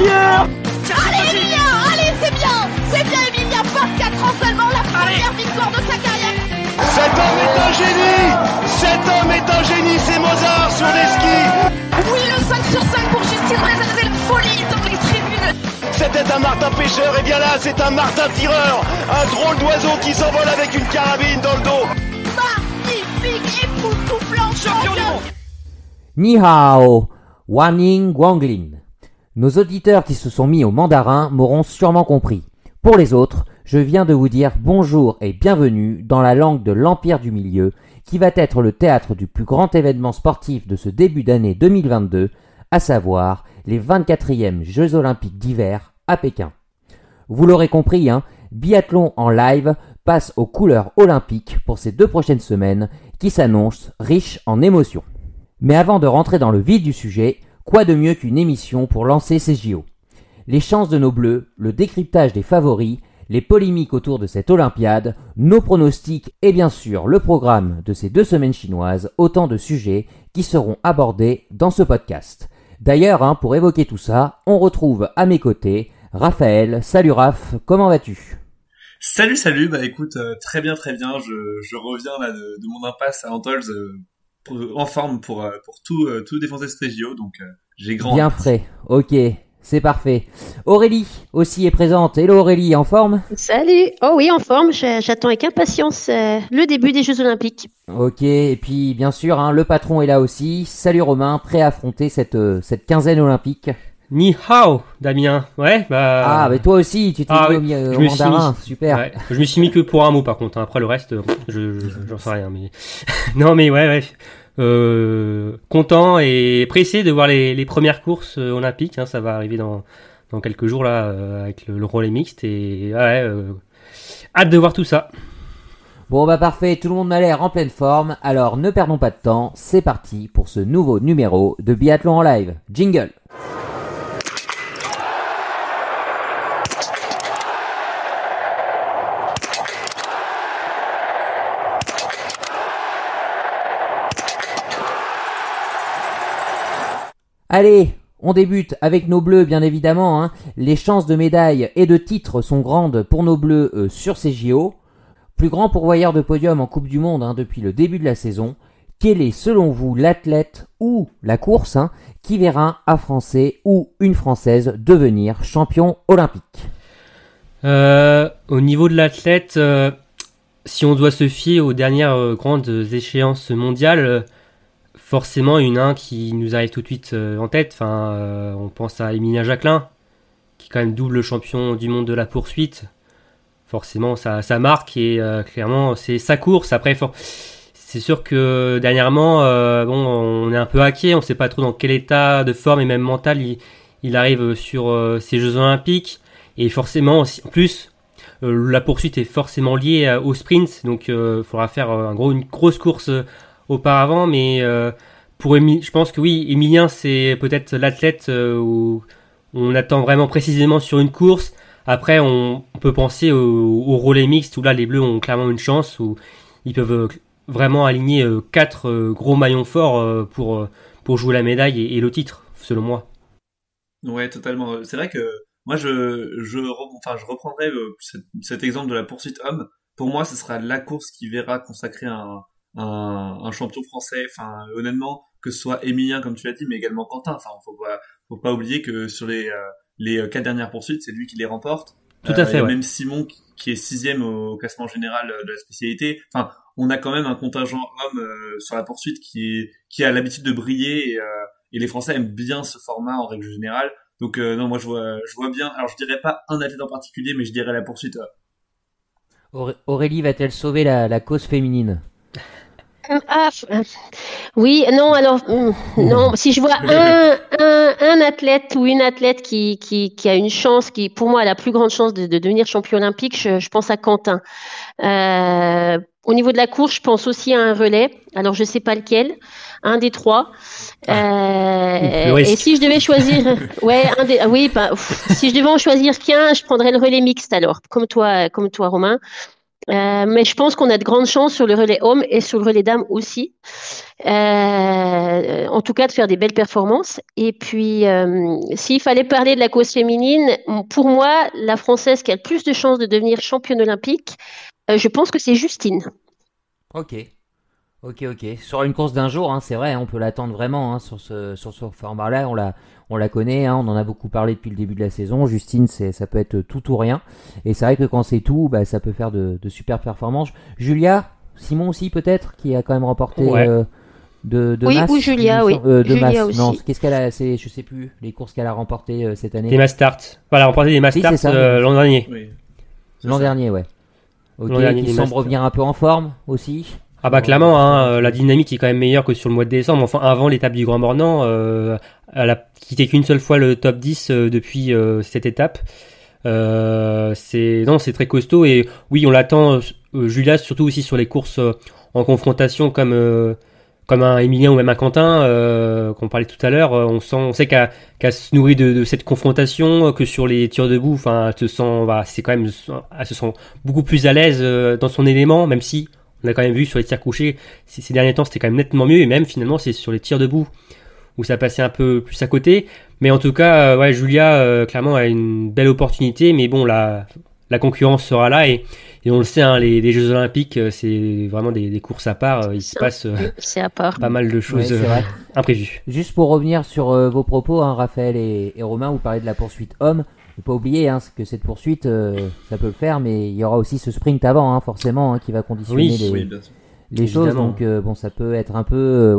première. Allez Emilia, allez c'est bien Emilia, 24 ans seulement, la première victoire de sa carrière. Cet homme est un génie, cet homme est un génie, c'est Mozart sur les skis. Oui, le 5 sur 5 pour Justine Braisaz, c'est la folie dans les tribunes. C'était un Martin pêcheur, et bien là c'est un Martin tireur, un drôle d'oiseau qui s'envole avec une carabine dans le dos. Magnifique, époux tout blanc, champion. Ni hao, waning wanglin. Nos auditeurs qui se sont mis au mandarin m'auront sûrement compris. Pour les autres, je viens de vous dire bonjour et bienvenue dans la langue de l'Empire du Milieu, qui va être le théâtre du plus grand événement sportif de ce début d'année 2022, à savoir les 24e Jeux Olympiques d'hiver à Pékin. Vous l'aurez compris, hein, Biathlon en live passe aux couleurs olympiques pour ces deux prochaines semaines qui s'annoncent riches en émotions. Mais avant de rentrer dans le vif du sujet, quoi de mieux qu'une émission pour lancer ces JO? Les chances de nos bleus, le décryptage des favoris, les polémiques autour de cette Olympiade, nos pronostics et bien sûr le programme de ces deux semaines chinoises, autant de sujets qui seront abordés dans ce podcast. D'ailleurs, hein, pour évoquer tout ça, on retrouve à mes côtés Raphaël. Salut Raph, comment vas-tu? Salut, bah écoute, très bien, je reviens là de mon impasse à Antholz. En forme pour tout défoncer ce JO, donc j'ai grand... Bien prêt, ok, c'est parfait. Aurélie aussi est présente. Hello Aurélie, en forme? Salut, oh oui, en forme, j'attends avec impatience le début des Jeux Olympiques. Ok, et puis bien sûr, hein, le patron est là aussi. Salut Romain, prêt à affronter cette quinzaine olympique. Ni hao, Damien, ouais, bah... Ah, mais toi aussi, tu t'es mis au mandarin, super. Ouais. Je me suis mis que pour un mot, par contre, hein. Après le reste, j'en sais rien, mais... Non, mais ouais, content et pressé de voir les premières courses olympiques, hein, ça va arriver dans quelques jours, là, avec le relais mixte, et ouais, hâte de voir tout ça. Bon, bah parfait, tout le monde m'a l'air en pleine forme, alors ne perdons pas de temps, c'est parti pour ce nouveau numéro de Biathlon en live. Jingle. Allez, on débute avec nos bleus bien évidemment, hein. Les chances de médailles et de titres sont grandes pour nos bleus sur ces JO. Plus grand pourvoyeur de podium en Coupe du Monde, hein, depuis le début de la saison, quel est selon vous l'athlète ou la course, hein, qui verra un Français ou une Française devenir champion olympique? Au niveau de l'athlète, si on doit se fier aux dernières grandes échéances mondiales... Forcément, un qui nous arrive tout de suite en tête. Enfin, on pense à Émilien Jacquelin, qui est quand même double champion du monde de la poursuite. Forcément, ça marque et clairement, c'est sa course. Après, c'est sûr que dernièrement, on est un peu hacké. On ne sait pas trop dans quel état de forme et même mental il arrive sur ces Jeux Olympiques. Et forcément, en plus, la poursuite est forcément liée au sprint. Donc, il faudra faire une grosse course auparavant, mais je pense que oui, Émilien, c'est peut-être l'athlète où on attend vraiment précisément sur une course. Après, on peut penser au relais mixte, où là, les Bleus ont clairement une chance, où ils peuvent vraiment aligner quatre gros maillons forts pour jouer la médaille et le titre, selon moi. Ouais, totalement. C'est vrai que moi, je reprendrai cet exemple de la poursuite homme. Pour moi, ce sera la course qui verra consacrer un champion français. Enfin, honnêtement, que ce soit Émilien comme tu l'as dit, mais également Quentin, enfin faut pas oublier que sur les quatre dernières poursuites, c'est lui qui les remporte. Tout à fait, et ouais. Même Simon qui est 6e au classement général de la spécialité. Enfin, on a quand même un contingent homme sur la poursuite qui a l'habitude de briller, et les Français aiment bien ce format en règle générale. Donc non, moi je vois bien. Alors je dirais pas un athlète en particulier, mais je dirais la poursuite. Aurélie va-t-elle sauver la cause féminine? Ah, oui, non, alors non, si je vois un athlète ou une athlète qui a une chance, qui pour moi a la plus grande chance de devenir champion olympique, je pense à Quentin. Au niveau de la course, je pense aussi à un relais. Alors je sais pas lequel, un des trois. Et si je devais choisir, si je devais en choisir qu'un, je prendrais le relais mixte alors, comme toi Romain. Mais je pense qu'on a de grandes chances sur le relais hommes et sur le relais dames aussi, en tout cas de faire des belles performances. Et puis, s'il fallait parler de la cause féminine, pour moi, la Française qui a le plus de chances de devenir championne olympique, je pense que c'est Justine. Ok. Sur une course d'un jour, hein, c'est vrai, on peut l'attendre vraiment sur ce format-là. On la connaît, hein, on en a beaucoup parlé depuis le début de la saison. Justine, ça peut être tout ou rien. Et c'est vrai que quand c'est tout, bah, ça peut faire de super performances. Julia, Simon aussi peut-être, qui a quand même remporté de oui, masse. Julia aussi. Non, qu'est-ce qu'elle a, je sais plus, les courses qu'elle a remportées cette année. Des mass starts. Voilà, remporté des mass starts l'an dernier. Oui. L'an dernier. Ok, qui semble revenir un peu en forme aussi. Ah bah clairement, hein, la dynamique est quand même meilleure que sur le mois de décembre. Enfin, avant l'étape du Grand Bornand, elle a quitté qu'une seule fois le top 10 depuis cette étape. C'est très costaud. Et oui, on l'attend, Julia, surtout aussi sur les courses en confrontation comme un Émilien ou même un Quentin qu'on parlait tout à l'heure. On sait qu'elle se nourrit de cette confrontation, que sur les tirs debout, elle se sent beaucoup plus à l'aise dans son élément, même si... On a quand même vu sur les tirs couchés, ces derniers temps, c'était quand même nettement mieux. Et même, finalement, c'est sur les tirs debout où ça passait un peu plus à côté. Mais en tout cas, Julia, clairement, a une belle opportunité. Mais bon, la concurrence sera là. Et on le sait, hein, les Jeux Olympiques, c'est vraiment des courses à part. Il se passe pas mal de choses imprévues. Juste pour revenir sur vos propos, hein, Raphaël et Romain, vous parlez de la poursuite homme. Il ne faut pas oublier hein, que cette poursuite, ça peut le faire, mais il y aura aussi ce sprint avant, hein, forcément, hein, qui va conditionner les choses. Donc, ça peut être un peu...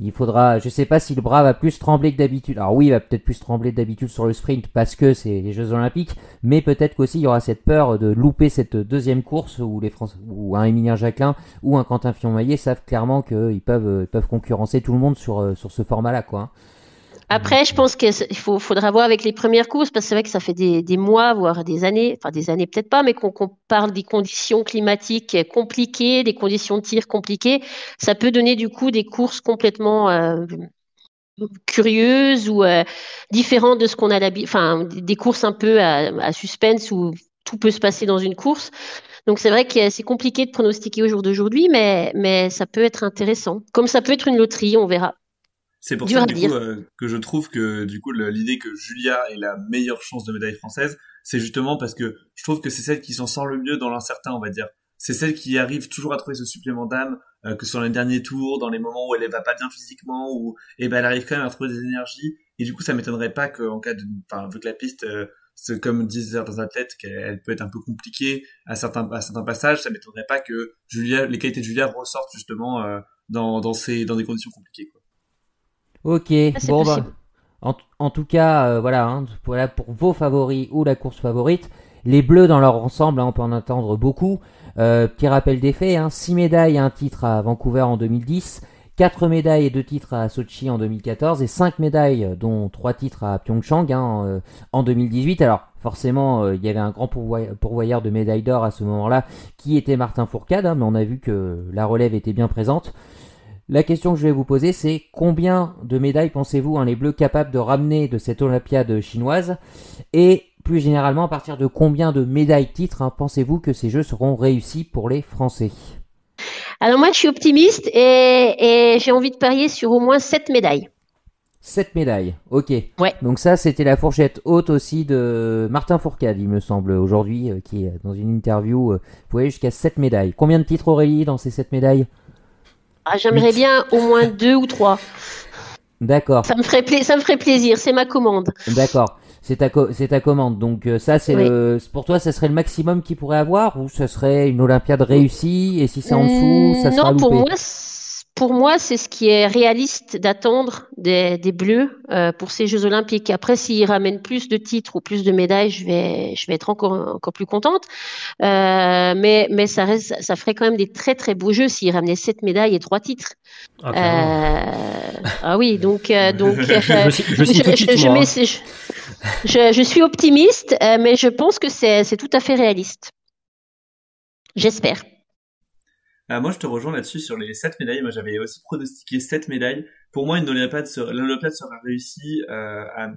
Il faudra... Je ne sais pas si le bras va plus trembler que d'habitude. Alors oui, il va peut-être plus trembler que d'habitude sur le sprint parce que c'est les Jeux Olympiques, mais peut-être qu'aussi il y aura cette peur de louper cette deuxième course où où un Émilien Jacquelin ou un Quentin Fillon-Maillet savent clairement qu'ils peuvent concurrencer tout le monde sur ce format-là, quoi. Hein. Après, je pense qu'il faudra voir avec les premières courses, parce que c'est vrai que ça fait des mois, voire des années peut-être pas, mais qu'on parle des conditions climatiques compliquées, des conditions de tir compliquées. Ça peut donner du coup des courses complètement curieuses ou différentes de ce qu'on a l'habitude, enfin des courses un peu à suspense où tout peut se passer dans une course. Donc c'est vrai que c'est compliqué de pronostiquer au jour d'aujourd'hui, mais ça peut être intéressant. Comme ça peut être une loterie, on verra. C'est pour ça que je trouve que du coup l'idée que Julia ait la meilleure chance de médaille française, c'est justement parce que je trouve que c'est celle qui s'en sort le mieux dans l'incertain, on va dire. C'est celle qui arrive toujours à trouver ce supplément d'âme, que sur les derniers tours, dans les moments où elle va pas bien physiquement, elle arrive quand même à trouver des énergies. Et du coup, ça m'étonnerait pas qu'en cas de, enfin, vu que la piste, comme disent certains athlètes, qu'elle peut être un peu compliquée à certains passages, ça m'étonnerait pas que Julia, les qualités de Julia ressortent justement dans des conditions compliquées, quoi. Ok, bon bah, en tout cas, pour vos favoris ou la course favorite, les bleus dans leur ensemble, hein, on peut en attendre beaucoup. Petit rappel des faits, hein, 6 médailles et un titre à Vancouver en 2010, 4 médailles et 2 titres à Sochi en 2014 et 5 médailles dont 3 titres à Pyeongchang hein, en 2018. Alors forcément, il y avait un grand pourvoyeur de médailles d'or à ce moment-là qui était Martin Fourcade, hein, mais on a vu que la relève était bien présente. La question que je vais vous poser, c'est combien de médailles pensez-vous les Bleus capables de ramener de cette Olympiade chinoise? Et plus généralement, à partir de combien de médailles-titres pensez-vous que ces Jeux seront réussis pour les Français? Alors moi, je suis optimiste et j'ai envie de parier sur au moins 7 médailles. 7 médailles, ok. Ouais. Donc ça, c'était la fourchette haute aussi de Martin Fourcade, il me semble, aujourd'hui, qui est dans une interview, vous voyez, jusqu'à 7 médailles. Combien de titres, Aurélie, dans ces 7 médailles? Ah, j'aimerais bien au moins 2 ou 3. D'accord. Ça me ferait plaisir, c'est ma commande. D'accord, c'est ta commande. Donc ça, c'est pour toi, ça serait le maximum qu'il pourrait avoir ou ça serait une Olympiade réussie et si c'est en dessous, ça sera loupé? Non, pour moi, c'est ce qui est réaliste d'attendre des Bleus pour ces Jeux Olympiques. Après, s'ils ramènent plus de titres ou plus de médailles, je vais être encore plus contente. Mais ça ferait quand même des très très beaux Jeux s'ils ramenaient 7 médailles et 3 titres. Ah oui, donc je suis optimiste, mais je pense que c'est tout à fait réaliste. J'espère. Moi, je te rejoins là-dessus sur les 7 médailles. Moi, j'avais aussi pronostiqué 7 médailles. Pour moi, une Olympiade sera réussie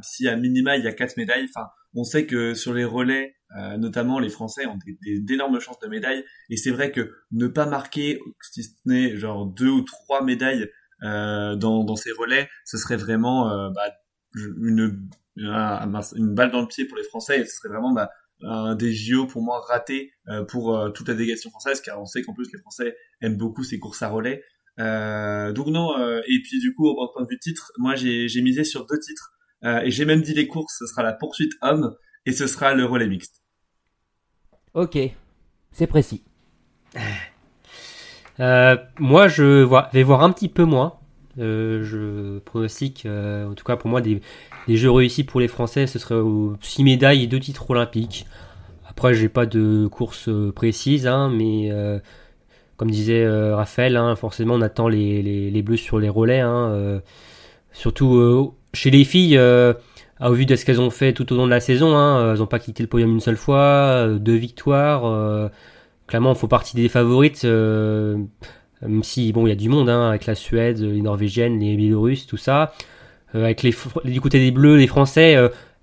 si à minima il y a 4 médailles. Enfin, on sait que sur les relais, Notamment les Français ont d'énormes chances de médailles, et c'est vrai que ne pas marquer, si ce n'est genre 2 ou 3 médailles dans ces relais, ce serait vraiment une balle dans le pied pour les Français, et ce serait vraiment des JO pour moi ratés pour toute la délégation française, car on sait qu'en plus les Français aiment beaucoup ces courses à relais. Et puis du coup, au point de vue titre, moi j'ai misé sur 2 titres, et j'ai même dit les courses, ce sera la poursuite homme et ce sera le relais mixte. Ok, c'est précis. Moi, je vais voir un petit peu moins. Je pronostique, en tout cas pour moi, des jeux réussis pour les Français, ce serait 6 médailles et 2 titres olympiques. Après, j'ai pas de course précise, mais comme disait Raphaël, forcément, on attend les bleus sur les relais. Surtout chez les filles... au vu de ce qu'elles ont fait tout au long de la saison, elles n'ont pas quitté le podium une seule fois, 2 victoires. Clairement, on fait partie des favorites, même si il y a du monde, avec la Suède, les Norvégiennes, les Biélorusses, tout ça. Avec du côté des Bleus, les Français,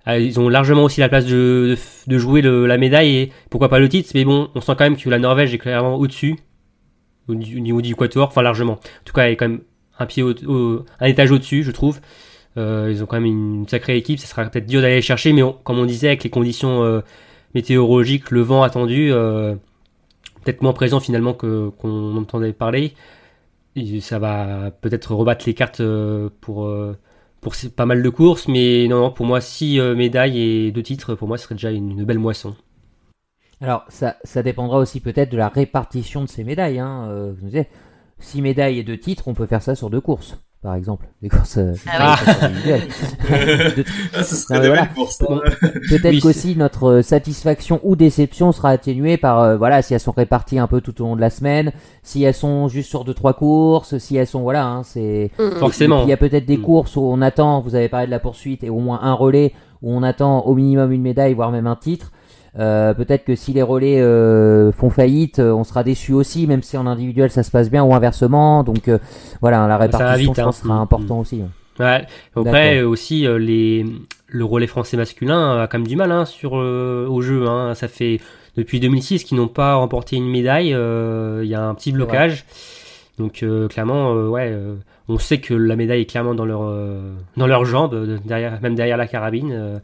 ils ont largement aussi la place de jouer la médaille et pourquoi pas le titre. Mais bon, on sent quand même que la Norvège est clairement au-dessus, au niveau du quatuor, enfin largement. En tout cas, elle est quand même un étage au-dessus, je trouve. Ils ont quand même une sacrée équipe, ça sera peut-être dur d'aller les chercher, mais comme on disait, avec les conditions météorologiques, le vent attendu, peut-être moins présent finalement qu'on entendait parler, et ça va peut-être rebattre les cartes pour pas mal de courses, mais non, pour moi, 6 médailles et 2 titres, pour moi, ce serait déjà une belle moisson. Alors, ça dépendra aussi peut-être de la répartition de ces médailles. 6 médailles et 2 titres, on peut faire ça sur 2 courses. Par exemple, les courses courses. Peut-être qu'aussi notre satisfaction ou déception sera atténuée par si elles sont réparties un peu tout au long de la semaine, si elles sont juste sur 2-3 courses, si elles sont c'est forcément. Il y a peut-être des courses où on attend, vous avez parlé de la poursuite et au moins un relais où on attend au minimum une médaille voire même un titre. Peut-être que si les relais font faillite, on sera déçu aussi, même si en individuel ça se passe bien ou inversement. Donc la répartition vite, sera important aussi. Ouais. Après aussi le relais français masculin a quand même du mal au jeu. Ça fait depuis 2006 qu'ils n'ont pas remporté une médaille. Il y a un petit blocage. Ouais. Donc clairement, on sait que la médaille est clairement dans leurs jambes, derrière la carabine.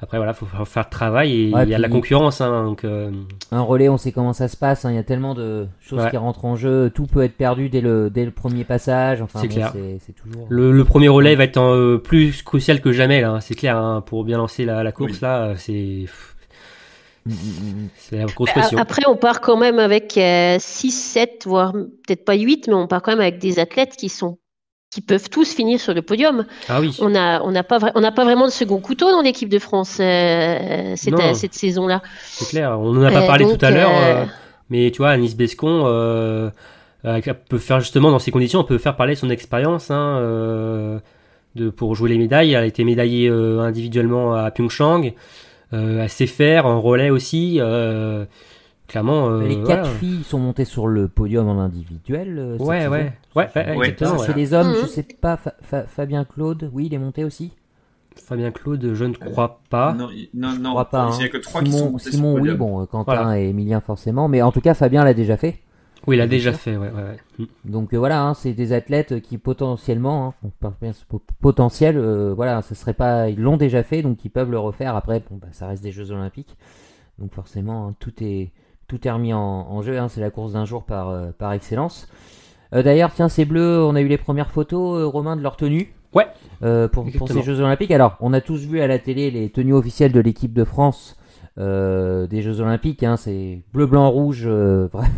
Après, faut faire le travail et il y a de la concurrence. Donc, un relais, on sait comment ça se passe. Il y a tellement de choses qui rentrent en jeu. Tout peut être perdu dès le premier passage. Enfin, c'est clair. C'est toujours... le premier relais va être plus crucial que jamais. Là, c'est clair. Pour bien lancer la course, là, c'est la grosse pression. Après, on part quand même avec 6, 7, voire peut-être pas 8, mais on part quand même avec des athlètes qui peuvent tous finir sur le podium. Ah oui. On n'a pas vraiment de second couteau dans l'équipe de France cette saison-là. C'est clair, on en a pas parlé tout à l'heure, mais tu vois, Anis Bescon peut faire justement dans ces conditions, on peut faire parler son expérience pour jouer les médailles. Elle a été médaillée individuellement à Pyeongchang, à Sefer, en relais aussi. Clairement, les 4 filles sont montées sur le podium en individuel. Exactement. C'est les hommes, je sais pas. Fabien Claude, oui, il est monté aussi. Fabien Claude, je ne crois pas. Non, je crois pas. Il n'y a que 3 qui sont montés sur le podium. Bon, Quentin et Émilien forcément, mais en tout cas, Fabien l'a déjà fait. Oui, il l'a déjà fait. Ouais. Donc c'est des athlètes qui potentiellement, ce serait pas, ils l'ont déjà fait, donc ils peuvent le refaire. Après, ça reste des Jeux Olympiques, donc forcément tout est remis en jeu, c'est la course d'un jour par excellence. D'ailleurs, tiens, ces bleus, on a eu les premières photos, Romain, de leur tenue pour ces Jeux Olympiques. Alors, on a tous vu à la télé les tenues officielles de l'équipe de France des Jeux Olympiques. C'est bleu, blanc, rouge, vraiment,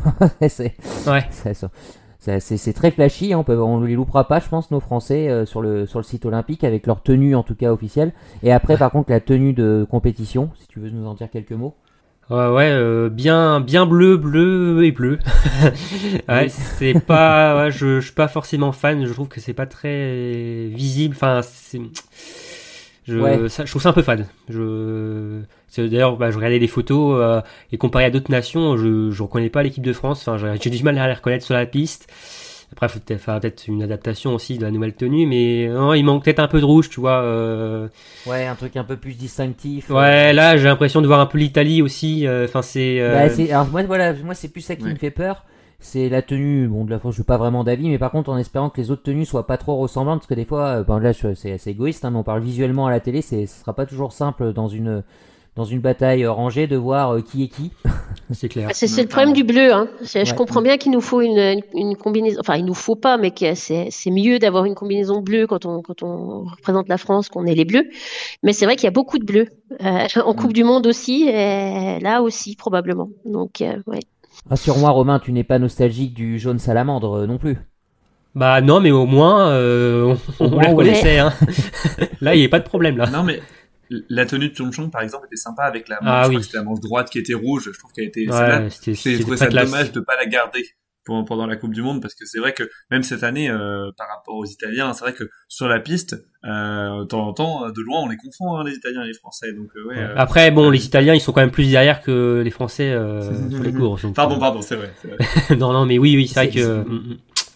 c'est très flashy, on ne les loupera pas, je pense, nos Français sur le site olympique, avec leur tenue en tout cas officielle. Et après, par contre, la tenue de compétition, si tu veux nous en dire quelques mots. Bien bleu et bleu. C'est pas, je suis pas forcément fan. Je trouve que c'est pas très visible. Enfin, je trouve ça un peu fade. D'ailleurs, je regardais les photos et comparé à d'autres nations, je reconnais pas l'équipe de France. Enfin, j'ai du mal à les reconnaître sur la piste. Après, il faut faire peut-être une adaptation aussi de la nouvelle tenue, mais non, il manque peut-être un peu de rouge, tu vois. Ouais, un truc un peu plus distinctif. Ouais, là, j'ai l'impression de voir un peu l'Italie aussi. Enfin, c'est. Alors moi, voilà, moi, c'est plus ça qui me fait peur. C'est la tenue, bon de la fois je suis pas vraiment d'avis, mais par contre en espérant que les autres tenues soient pas trop ressemblantes, parce que des fois, ben là c'est assez égoïste, hein, mais on parle visuellement à la télé, ce sera pas toujours simple dans une bataille rangée de voir qui est qui. C'est clair. C'est le problème du bleu, hein. Je comprends bien qu'il nous faut une combinaison, enfin il nous faut pas, mais c'est mieux d'avoir une combinaison bleue quand on représente la France, qu'on est les bleus, mais c'est vrai qu'il y a beaucoup de bleus, en Coupe du Monde aussi, là aussi probablement, donc ouais. Rassure-moi Romain, tu n'es pas nostalgique du jaune salamandre non plus. Bah non, mais au moins on la connaissait. Hein. Là, il n'y a pas de problème là. Non mais la tenue de Pyeongchang par exemple était sympa avec la manche, c'était la manche droite qui était rouge. Je trouve qu'elle était. Ouais, j'ai trouvé ça dommage de pas la garder pendant la Coupe du Monde, parce que c'est vrai que même cette année par rapport aux Italiens, c'est vrai que sur la piste de temps en temps, de loin on les confond, hein, les Italiens et les Français, donc après bon, les Italiens ils sont quand même plus derrière que les Français sur les cours. Pardon, c'est vrai. non mais oui, c'est vrai que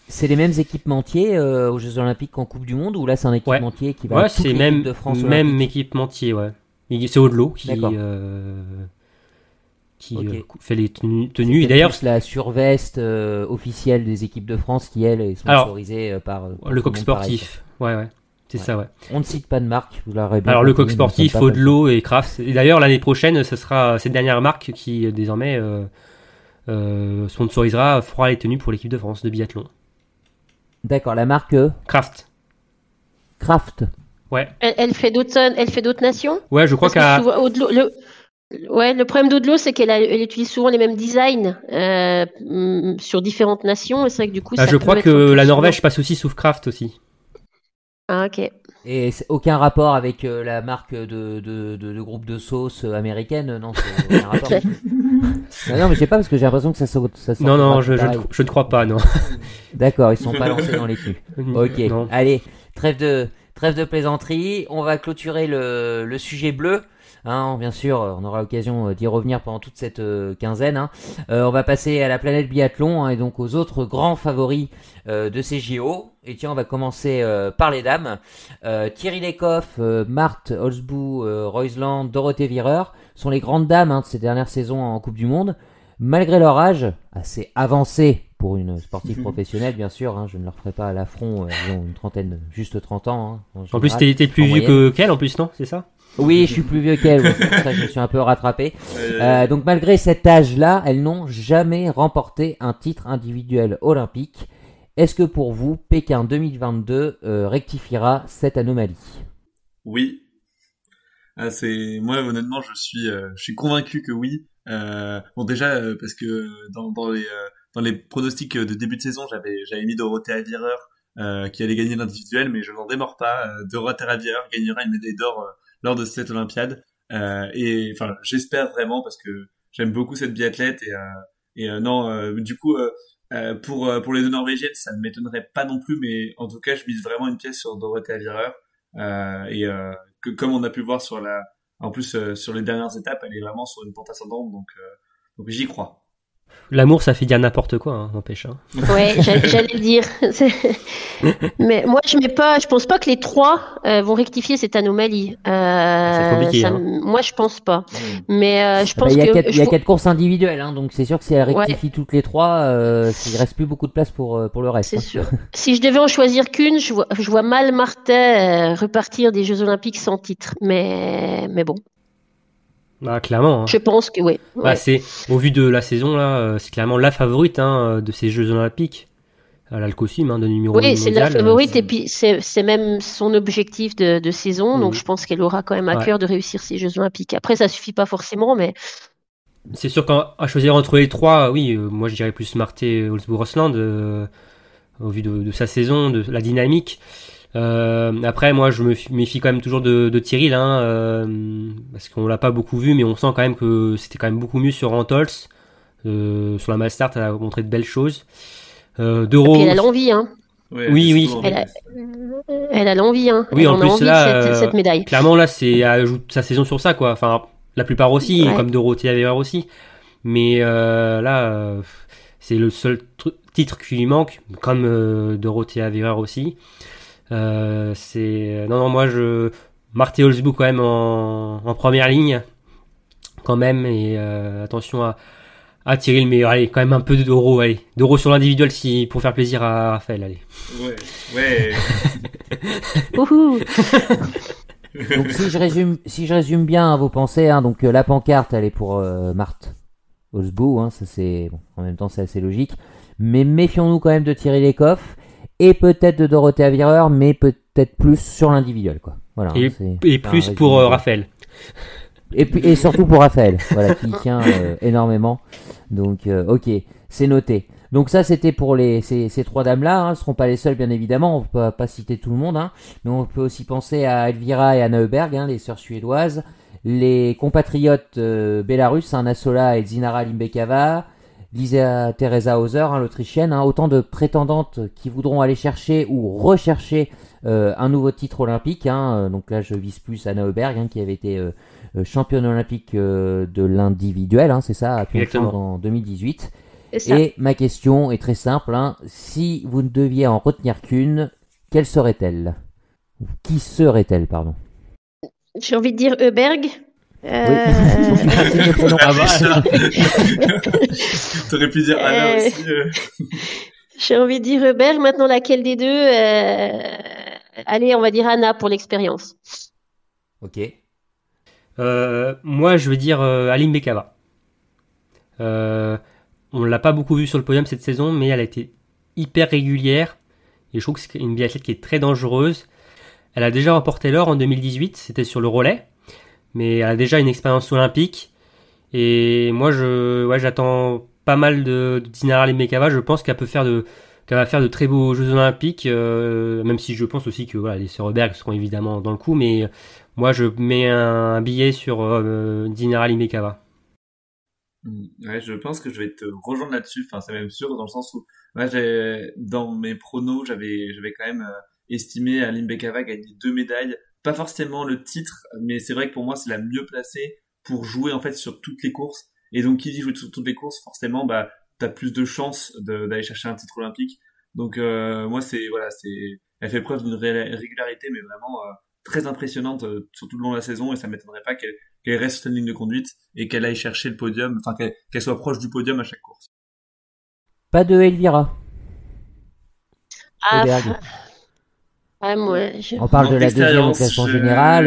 c'est les mêmes équipementiers aux Jeux Olympiques qu'en Coupe du Monde, ou là c'est un équipementier qui va toute l'équipe de France. Même équipementier, c'est Odlo qui fait les tenues. Et d'ailleurs, la surveste officielle des équipes de France qui, elle, est sponsorisée par Le Coq Sportif. Ouais. C'est ça, ouais. On ne cite pas de marque, vous l'aurez bien. Alors, Le Coq Sportif, Odlo et Craft. Et d'ailleurs, l'année prochaine, ce sera cette dernière marque qui, désormais, sponsorisera, fera les tenues pour l'équipe de France de biathlon. D'accord, la marque Craft. Ouais. Elle fait d'autres nations. Ouais, je crois qu'à. Ouais, le problème d'Odlo, c'est qu'elle utilise souvent les mêmes designs sur différentes nations, et c'est vrai que du coup, ça. Je crois que la Norvège passe aussi sous Craft aussi. Ah, ok. Et aucun rapport avec la marque de groupe de sauce américaine, non, c'est aucun rapport. Non, mais je sais pas, parce que j'ai l'impression que ça sort. Non, je ne crois pas, non. D'accord, ils sont pas lancés dans les culs. Ok, non. Allez, trêve de plaisanterie, on va clôturer le sujet bleu. Hein, bien sûr, on aura l'occasion d'y revenir pendant toute cette quinzaine. Hein. On va passer à la planète biathlon, et donc aux autres grands favoris de ces JO. Et tiens, on va commencer par les dames. Thierry Lekoff, Marte Olsbu Røiseland, Dorothea Wierer sont les grandes dames de ces dernières saisons en Coupe du Monde. Malgré leur âge, assez avancé pour une sportive professionnelle, bien sûr, je ne leur ferai pas à l'affront, disons une trentaine, juste 30 ans. En plus, t'es plus vieux qu'elle, en plus, non ? C'est ça ? Oui, je suis plus vieux qu'elle, c'est pour ça que je me suis un peu rattrapé. Donc malgré cet âge-là, elles n'ont jamais remporté un titre individuel olympique. Est-ce que pour vous, Pékin 2022 rectifiera cette anomalie ? Oui. Moi, honnêtement, je suis convaincu que oui. Bon, déjà, parce que dans les pronostics de début de saison, j'avais mis Dorothea Wierer qui allait gagner l'individuel, mais je n'en démords pas. Dorothea Wierer gagnera une médaille d'or lors de cette Olympiade, et enfin j'espère vraiment, parce que j'aime beaucoup cette biathlète, pour les deux Norvégiennes ça ne m'étonnerait pas non plus, mais en tout cas je mise vraiment une pièce sur Dorothea Wierer, que comme on a pu voir sur les dernières étapes, elle est vraiment sur une pente ascendante, donc j'y crois. L'amour, ça fait dire n'importe quoi, n'empêche. Ouais, j'allais le dire. Mais moi, je pense pas que les trois vont rectifier cette anomalie. C'est compliqué. Moi, je pense pas. Mais je pense que il y a quatre courses individuelles, donc c'est sûr que si elle rectifie toutes les trois, il reste plus beaucoup de place pour le reste. C'est sûr. Si je devais en choisir qu'une, je vois mal Marte repartir des Jeux Olympiques sans titre. Mais bon. Bah clairement. Je pense que oui. Ouais. Bah, c'est au vu de la saison là, c'est clairement la favorite de ces Jeux Olympiques. Elle a le costume de numéro 1 mondial. Oui, c'est la favorite, et puis c'est même son objectif de saison. Donc je pense qu'elle aura quand même à cœur de réussir ces Jeux Olympiques. Après ça suffit pas forcément, mais c'est sûr qu'à choisir entre les trois, moi je dirais plus Marte Olsbu Røiseland au vu de sa saison, de la dynamique. Après moi je me méfie quand même toujours de Thierry là, parce qu'on l'a pas beaucoup vu, mais on sent quand même que c'était quand même beaucoup mieux sur Antholz, sur la Mastart elle a montré de belles choses. Et puis elle a l'envie oui elle a l'envie oui, en plus là cette médaille, clairement là elle ajoute sa saison sur ça quoi, enfin la plupart aussi comme Dorothea Wierer aussi, mais là c'est le seul titre qui lui manque, comme Dorothea Wierer aussi. Marte Olsbu quand même en première ligne, quand même, et attention à Thierry, mais allez, quand même un peu d'euros sur l'individuel pour faire plaisir à Raphaël, allez. Ouais. Ouhou. Donc si je résume bien vos pensées, hein, donc la pancarte elle est pour Marte Olsbu, hein, ça c'est bon, en même temps c'est assez logique, mais méfions-nous quand même de Thierry Lekoff et peut-être de Dorothea Wierer, mais peut-être plus sur l'individuel, quoi. Voilà, et plus pour Raphaël. Et surtout pour Raphaël, voilà, qui tient énormément. Donc, ok, c'est noté. Donc ça, c'était pour ces trois dames-là. Hein. Elles ne seront pas les seules, bien évidemment. On ne peut pas citer tout le monde. Hein. Mais on peut aussi penser à Elvira et Anna Heuberg, hein, les sœurs suédoises. Les compatriotes bélarusses, hein, Nassola et Dinara Alimbekava. Lisa Teresa Hauser, hein, l'Autrichienne. Hein, autant de prétendantes qui voudront aller chercher ou rechercher un nouveau titre olympique. Hein. Donc là, je vise plus Anna Heuberg, hein, qui avait été... championne olympique de l'individuel, hein, c'est ça, à Pyeongchang en 2018. Et ma question est très simple, hein, si vous ne deviez en retenir qu'une, quelle serait-elle ? Qui serait-elle, pardon ? J'ai envie de dire Heuberg. Oui. Ah bah, t'aurais pu dire Anna aussi. J'ai envie de dire Heuberg. Maintenant, laquelle des deux ? Allez, on va dire Anna pour l'expérience. Ok. Moi je veux dire Alimbekava. On l'a pas beaucoup vue sur le podium cette saison, mais elle a été hyper régulière et je trouve que c'est une biathlète qui est très dangereuse. Elle a déjà remporté l'or en 2018, c'était sur le relais, mais elle a déjà une expérience olympique et moi j'attends pas mal de Dinara Alimbekava. Je pense qu'elle va faire de très beaux Jeux Olympiques, même si je pense aussi que voilà, les sœurs Oberg seront évidemment dans le coup, mais moi, je mets un billet sur Dinara Alimbekava. Ouais, je pense que je vais te rejoindre là-dessus. Enfin, c'est même sûr, dans le sens où moi, dans mes pronos, j'avais quand même estimé Alimbekava gagner 2 médailles. Pas forcément le titre, mais c'est vrai que pour moi, c'est la mieux placée pour jouer en fait sur toutes les courses. Et donc, qui dit jouer sur toutes les courses, forcément, bah, t'as plus de chances d'aller chercher un titre olympique. Donc, moi, elle fait preuve d'une régularité, mais vraiment. Très impressionnante sur tout le long de la saison et ça m'étonnerait pas qu'elle reste sur une ligne de conduite et qu'elle aille chercher le podium, enfin qu'elle soit proche du podium à chaque course. Pas de Elvira. On parle de la deuxième classement général.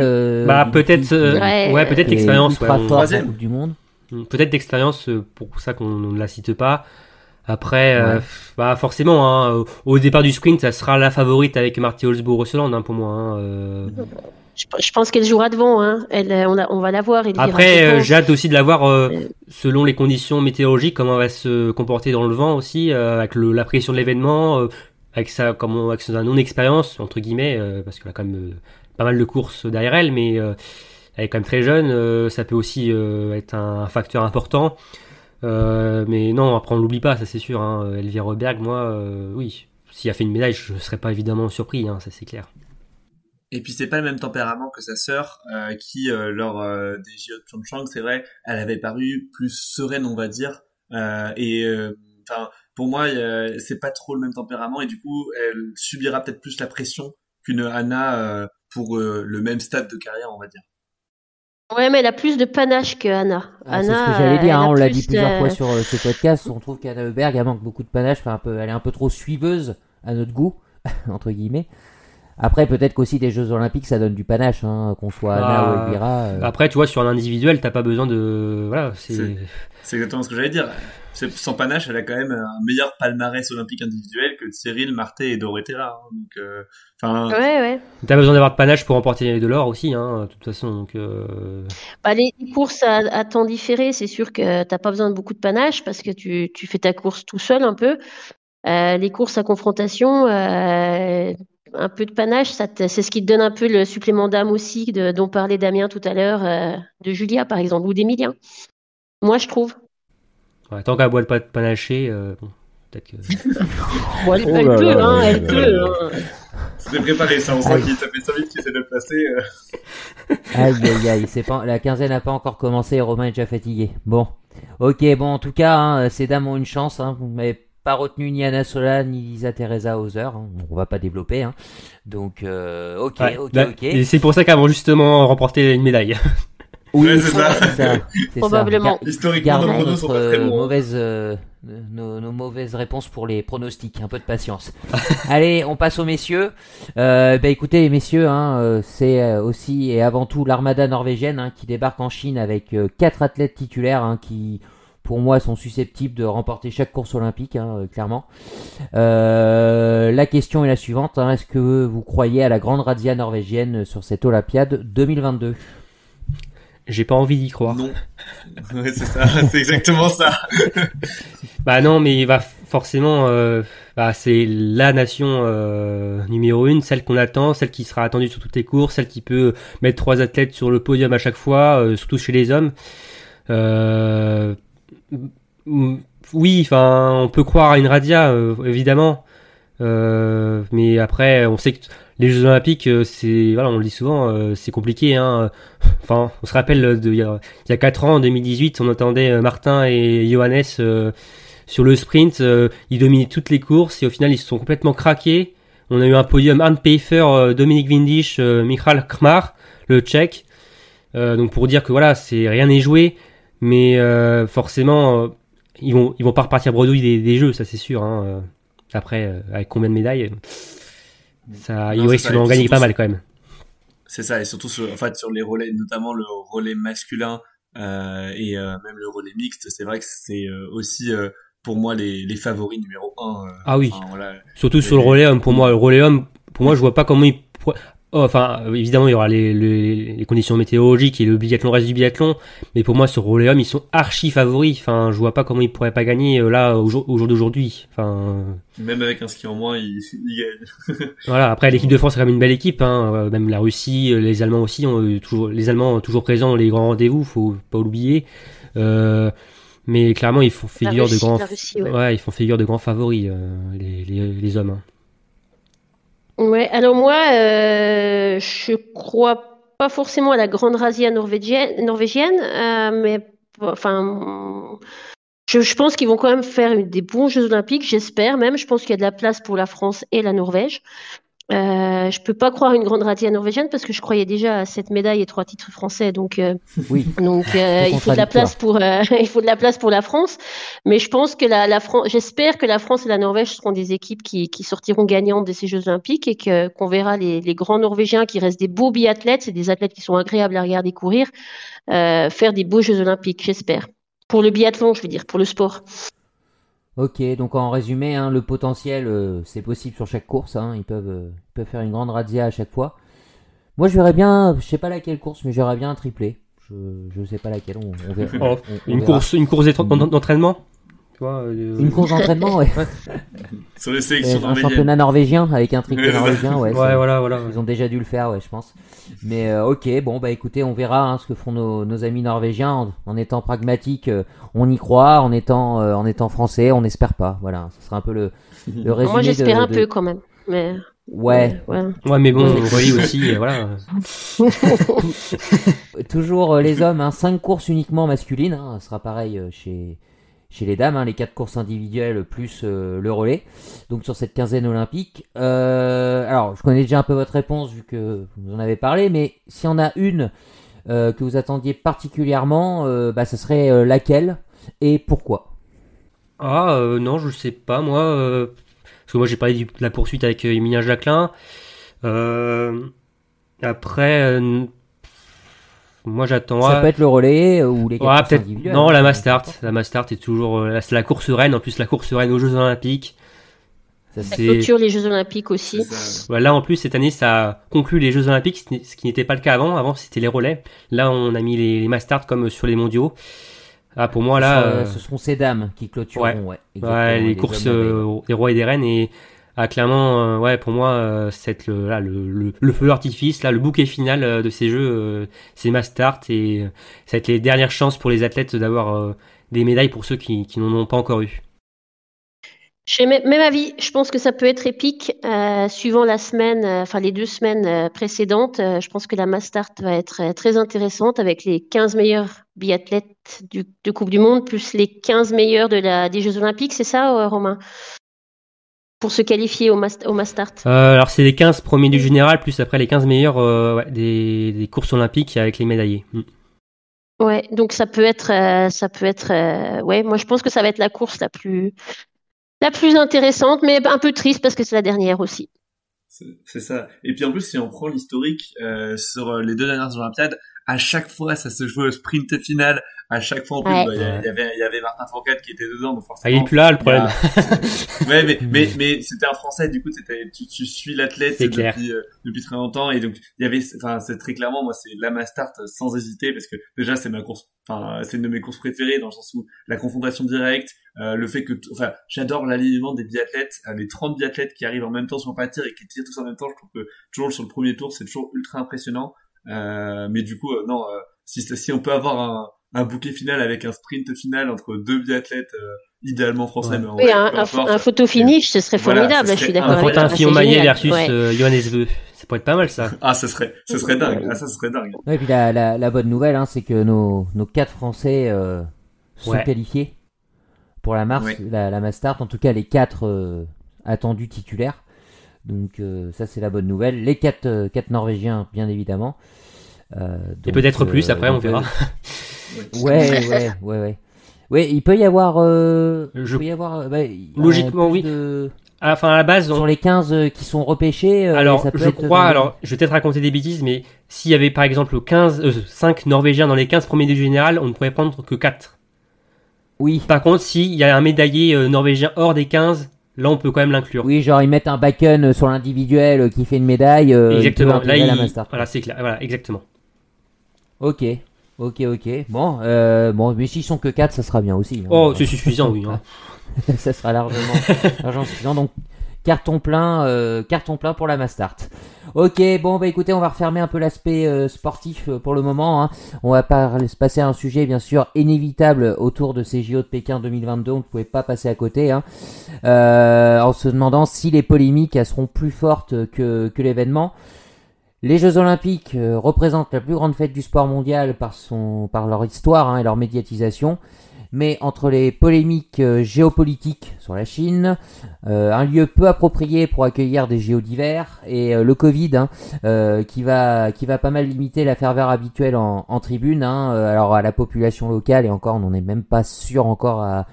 Peut-être. Ouais, peut-être l'expérience. Troisième Coupe du Monde. Peut-être d'expérience, pour ça qu'on ne la cite pas. Après, forcément, hein, au départ du sprint, ça sera la favorite avec Marte Olsbu Røiseland, hein, pour moi. Hein, Je pense qu'elle jouera devant. Hein. On va la voir. Après, j'ai hâte aussi de la voir selon les conditions météorologiques, comment elle va se comporter dans le vent aussi, avec la pression de l'événement, avec sa non-expérience, entre guillemets, parce qu'elle a quand même pas mal de courses derrière elle, mais elle est quand même très jeune, ça peut aussi être un facteur important. Mais non, après on l'oublie pas, ça c'est sûr, hein. Elvira Oberg, moi, oui, s'il a fait une médaille, je serais pas évidemment surpris, hein, ça c'est clair. Et puis c'est pas le même tempérament que sa sœur, qui lors des JO de Pyeongchang, c'est vrai, elle avait paru plus sereine, on va dire, pour moi, c'est pas trop le même tempérament, et du coup, elle subira peut-être plus la pression qu'une Anna pour le même stade de carrière, on va dire. Ouais, mais elle a plus de panache que Anna. C'est ce que j'allais dire, hein, on l'a dit plusieurs fois sur ce podcast, on trouve qu'Anna Heuberg, elle manque beaucoup de panache, elle est un peu trop suiveuse à notre goût, entre guillemets. Après, peut-être qu'aussi des Jeux Olympiques, ça donne du panache, hein, qu'on soit Anna ou Elvira. Après, tu vois, sur l'individuel, t'as pas besoin de... Voilà, c'est exactement ce que j'allais dire. Sans panache, elle a quand même un meilleur palmarès olympique individuel que Cyril, Marte et Dorothea. Hein. Donc, ouais. T'as besoin d'avoir de panache pour emporter de l'or aussi, hein, de toute façon. Donc, les courses à temps différé, c'est sûr que t'as pas besoin de beaucoup de panache parce que tu fais ta course tout seul un peu. Les courses à confrontation, un peu de panache, c'est ce qui te donne un peu le supplément d'âme aussi dont parlait Damien tout à l'heure, de Julia par exemple, ou d'Émilien. Moi, je trouve. Ouais, tant qu'elle boit pas de panaché, peut-être que... Elle peut. C'était préparé, ça, on sent qu'il tapait ça vite, qu'il s'est le passer. La quinzaine n'a pas encore commencé, Romain est déjà fatigué. Bon, en tout cas, hein, ces dames ont une chance, hein, mais pas retenu ni Anna Sola ni Lisa Teresa Hauser, hein. On va pas développer, hein. Donc ok. Et c'est pour ça qu'elles vont justement remporter une médaille. Oui, ouais, c'est ça. Probablement. Historiquement, nos pronos sont pas très bons. Nos mauvaises réponses pour les pronostics, un peu de patience. Allez, on passe aux messieurs. Écoutez les messieurs, hein, c'est aussi et avant tout l'armada norvégienne, hein, qui débarque en Chine avec 4 athlètes titulaires, hein, qui pour moi sont susceptibles de remporter chaque course olympique, hein, clairement. La question est la suivante, hein, est-ce que vous croyez à la grande razzia norvégienne sur cette Olympiade 2022 ? J'ai pas envie d'y croire. Non. Ouais, c'est ça, c'est exactement ça. Bah non, mais il va forcément c'est la nation numéro 1, celle qu'on attend, celle qui sera attendue sur toutes les courses, celle qui peut mettre 3 athlètes sur le podium à chaque fois, surtout chez les hommes. Oui, enfin, on peut croire à une razzia, évidemment. Mais après, on sait que les Jeux Olympiques, c'est, voilà, on le dit souvent, c'est compliqué, hein. Enfin, on se rappelle il y a 4 ans, en 2018, on entendait Martin et Johannes sur le sprint, ils dominaient toutes les courses et au final, ils se sont complètement craqués. On a eu un podium Arne Pfeiffer, Dominik Windisch, Michal Kmar, le Tchèque. Donc pour dire que voilà, rien n'est joué, mais forcément, ils vont pas repartir bredouille des Jeux, ça c'est sûr, hein. Après, avec combien de médailles, ça, il risque d'en gagner pas mal quand même. C'est ça, et surtout sur les relais, notamment le relais masculin et même le relais mixte, c'est vrai que c'est aussi pour moi les favoris numéro 1. Ah oui, voilà, surtout sur le relais homme, pour moi, je vois pas comment évidemment, il y aura les conditions météorologiques et le reste du biathlon, mais pour moi, sur relais hommes, ils sont archi favoris. Enfin, je vois pas comment ils pourraient pas gagner là au jour d'aujourd'hui. Enfin, même avec un ski en moins, ils gagnent. Voilà. Après, l'équipe de France est quand même une belle équipe, hein. Même la Russie, les Allemands aussi toujours présents dans les grands rendez-vous. Faut pas oublier. Mais clairement, ils font figure de grands. Ils font figure de grands favoris, les hommes. Hein. Ouais, alors moi, je crois pas forcément à la grande razzia norvégienne, mais enfin, je pense qu'ils vont quand même faire des bons Jeux Olympiques, j'espère même. Je pense qu'il y a de la place pour la France et la Norvège. Je peux pas croire à une grande razzia norvégienne parce que je croyais déjà à 7 médailles et 3 titres français, donc il faut de la place pour la France, mais je pense que la France, j'espère que la France et la Norvège seront des équipes qui sortiront gagnantes de ces Jeux Olympiques et qu'on verra les grands Norvégiens qui restent des beaux biathlètes, c'est des athlètes qui sont agréables à regarder courir, faire des beaux Jeux Olympiques, j'espère. Pour le biathlon, je veux dire, pour le sport. Ok, donc en résumé, hein, le potentiel, c'est possible sur chaque course, hein, ils peuvent faire une grande razzia à chaque fois. Moi, je verrais bien, je sais pas laquelle course, mais j'aurais bien un triplé. Je sais pas laquelle, on verra. Une course d'entraînement, tu vois, une course d'entraînement, ouais. Sur les sélections norvégiennes. Un championnat norvégien avec un triplé norvégien, ouais. Ouais, voilà. Ils ont déjà dû le faire, ouais, je pense. Mais écoutez, on verra, hein, ce que font nos amis norvégiens. En étant pragmatique, on y croit. En étant français, on n'espère pas. Voilà, ce sera un peu le résumé. Moi, j'espère un peu quand même. Mais... Ouais, mais bon, vous voyez aussi, voilà. Toujours les hommes, hein, 5 courses uniquement masculines. Hein, ce sera pareil chez les dames, hein, les 4 courses individuelles plus le relais, donc sur cette quinzaine olympique. Alors, je connais déjà un peu votre réponse vu que vous en avez parlé, mais s'il y en a une que vous attendiez particulièrement, ça serait laquelle et pourquoi ? Ah, non, je sais pas, moi. Parce que moi, j'ai parlé de la poursuite avec Émilien Jacquelin. Après... moi j'attends. Ça peut être le relais ou les courses individuelles. Non, la mass start. La mass start est toujours c'est la course reine. En plus, la course reine aux Jeux Olympiques. Ça clôture les Jeux Olympiques aussi. Là, en plus, cette année, ça conclut les Jeux Olympiques, ce qui n'était pas le cas avant. Avant, c'était les relais. Là, on a mis les mass start comme sur les mondiaux. Ah, pour moi, là. Ce seront ces dames qui clôtureront. Ouais. Les courses des rois et des reines. Et clairement, pour moi, c'est le feu d'artifice, là, le bouquet final de ces Jeux, c'est ma start, et ça va être les dernières chances pour les athlètes d'avoir des médailles pour ceux qui n'en ont pas encore eu. J'ai même avis, je pense que ça peut être épique suivant la semaine, enfin les 2 semaines précédentes. Je pense que la mass start va être très intéressante avec les 15 meilleurs biathlètes de Coupe du Monde plus les 15 meilleurs des Jeux Olympiques, c'est ça Romain? Pour se qualifier au mass start. Alors c'est les 15 premiers du général plus après les 15 meilleurs des courses olympiques avec les médaillés. Ouais, donc ça peut être ouais, moi je pense que ça va être la course la plus intéressante, mais un peu triste parce que c'est la dernière aussi. C'est ça. Et puis en plus, si on prend l'historique sur les 2 dernières Olympiades, à chaque fois, ça se jouait au sprint final. À chaque fois, en plus, ouais. il y avait Martin Fourcade qui était dedans, donc forcément. Il est plus là, le problème. Ouais, mais c'était un Français, du coup, tu suis l'athlète depuis très longtemps, et donc il y avait, enfin, c'est très clairement, moi, c'est la mass start sans hésiter, parce que déjà, c'est ma course, enfin, c'est une de mes courses préférées dans le sens où la confrontation directe, le fait que, enfin, j'adore l'alignement des biathlètes, les 30 biathlètes qui arrivent en même temps sur le pâtir et qui tirent tous en même temps. Je trouve que toujours sur le premier tour, c'est toujours ultra impressionnant. Mais du coup, non, si on peut avoir un bouquet final avec un sprint final entre 2 biathlètes idéalement français. Ouais. Oui, un photo finish, ce serait formidable, voilà, je suis d'accord avec toi. Quentin Fillon-Maillet versus Johannes Bø, ça pourrait être pas mal ça. Ah, ça serait dingue. Ah, ça serait dingue. Ouais, et puis la bonne nouvelle, hein, c'est que nos 4 Français sont qualifiés pour la marche, la mass start, en tout cas les 4 attendus titulaires. Donc ça c'est la bonne nouvelle. Les 4 Norvégiens, bien évidemment. Donc, et peut-être plus après, on verra. Ouais. Ouais, il peut y avoir. Logiquement, oui. Enfin, à la base, sur les 15 qui sont repêchés. Alors, ça peut je vais peut-être raconter des bêtises, mais s'il y avait par exemple 5 Norvégiens dans les 15 premiers du général, on ne pourrait prendre que 4. Oui. Par contre, s'il y a un médaillé norvégien hors des 15, là on peut quand même l'inclure. Oui, genre ils mettent un back-end sur l'individuel qui fait une médaille. Exactement. Là, la mass start. Voilà, c'est clair. Voilà, exactement. Ok. Bon, mais s'ils sont que 4, ça sera bien aussi. Hein. Oh, c'est suffisant, oui. Hein. Ça sera largement suffisant. Donc, carton plein pour la mass start. Ok, bon, bah écoutez, on va refermer un peu l'aspect sportif pour le moment. Hein. On va se passer à un sujet, bien sûr, inévitable autour de ces JO de Pékin 2022. On ne pouvait pas passer à côté. Hein. En se demandant si les polémiques, elles seront plus fortes que l'événement. Les Jeux Olympiques représentent la plus grande fête du sport mondial par leur histoire et leur médiatisation. Mais entre les polémiques géopolitiques sur la Chine, un lieu peu approprié pour accueillir des JO d'hiver et le Covid qui va pas mal limiter la ferveur habituelle en tribune. Alors à la population locale, et encore on n'en est même pas sûr encore à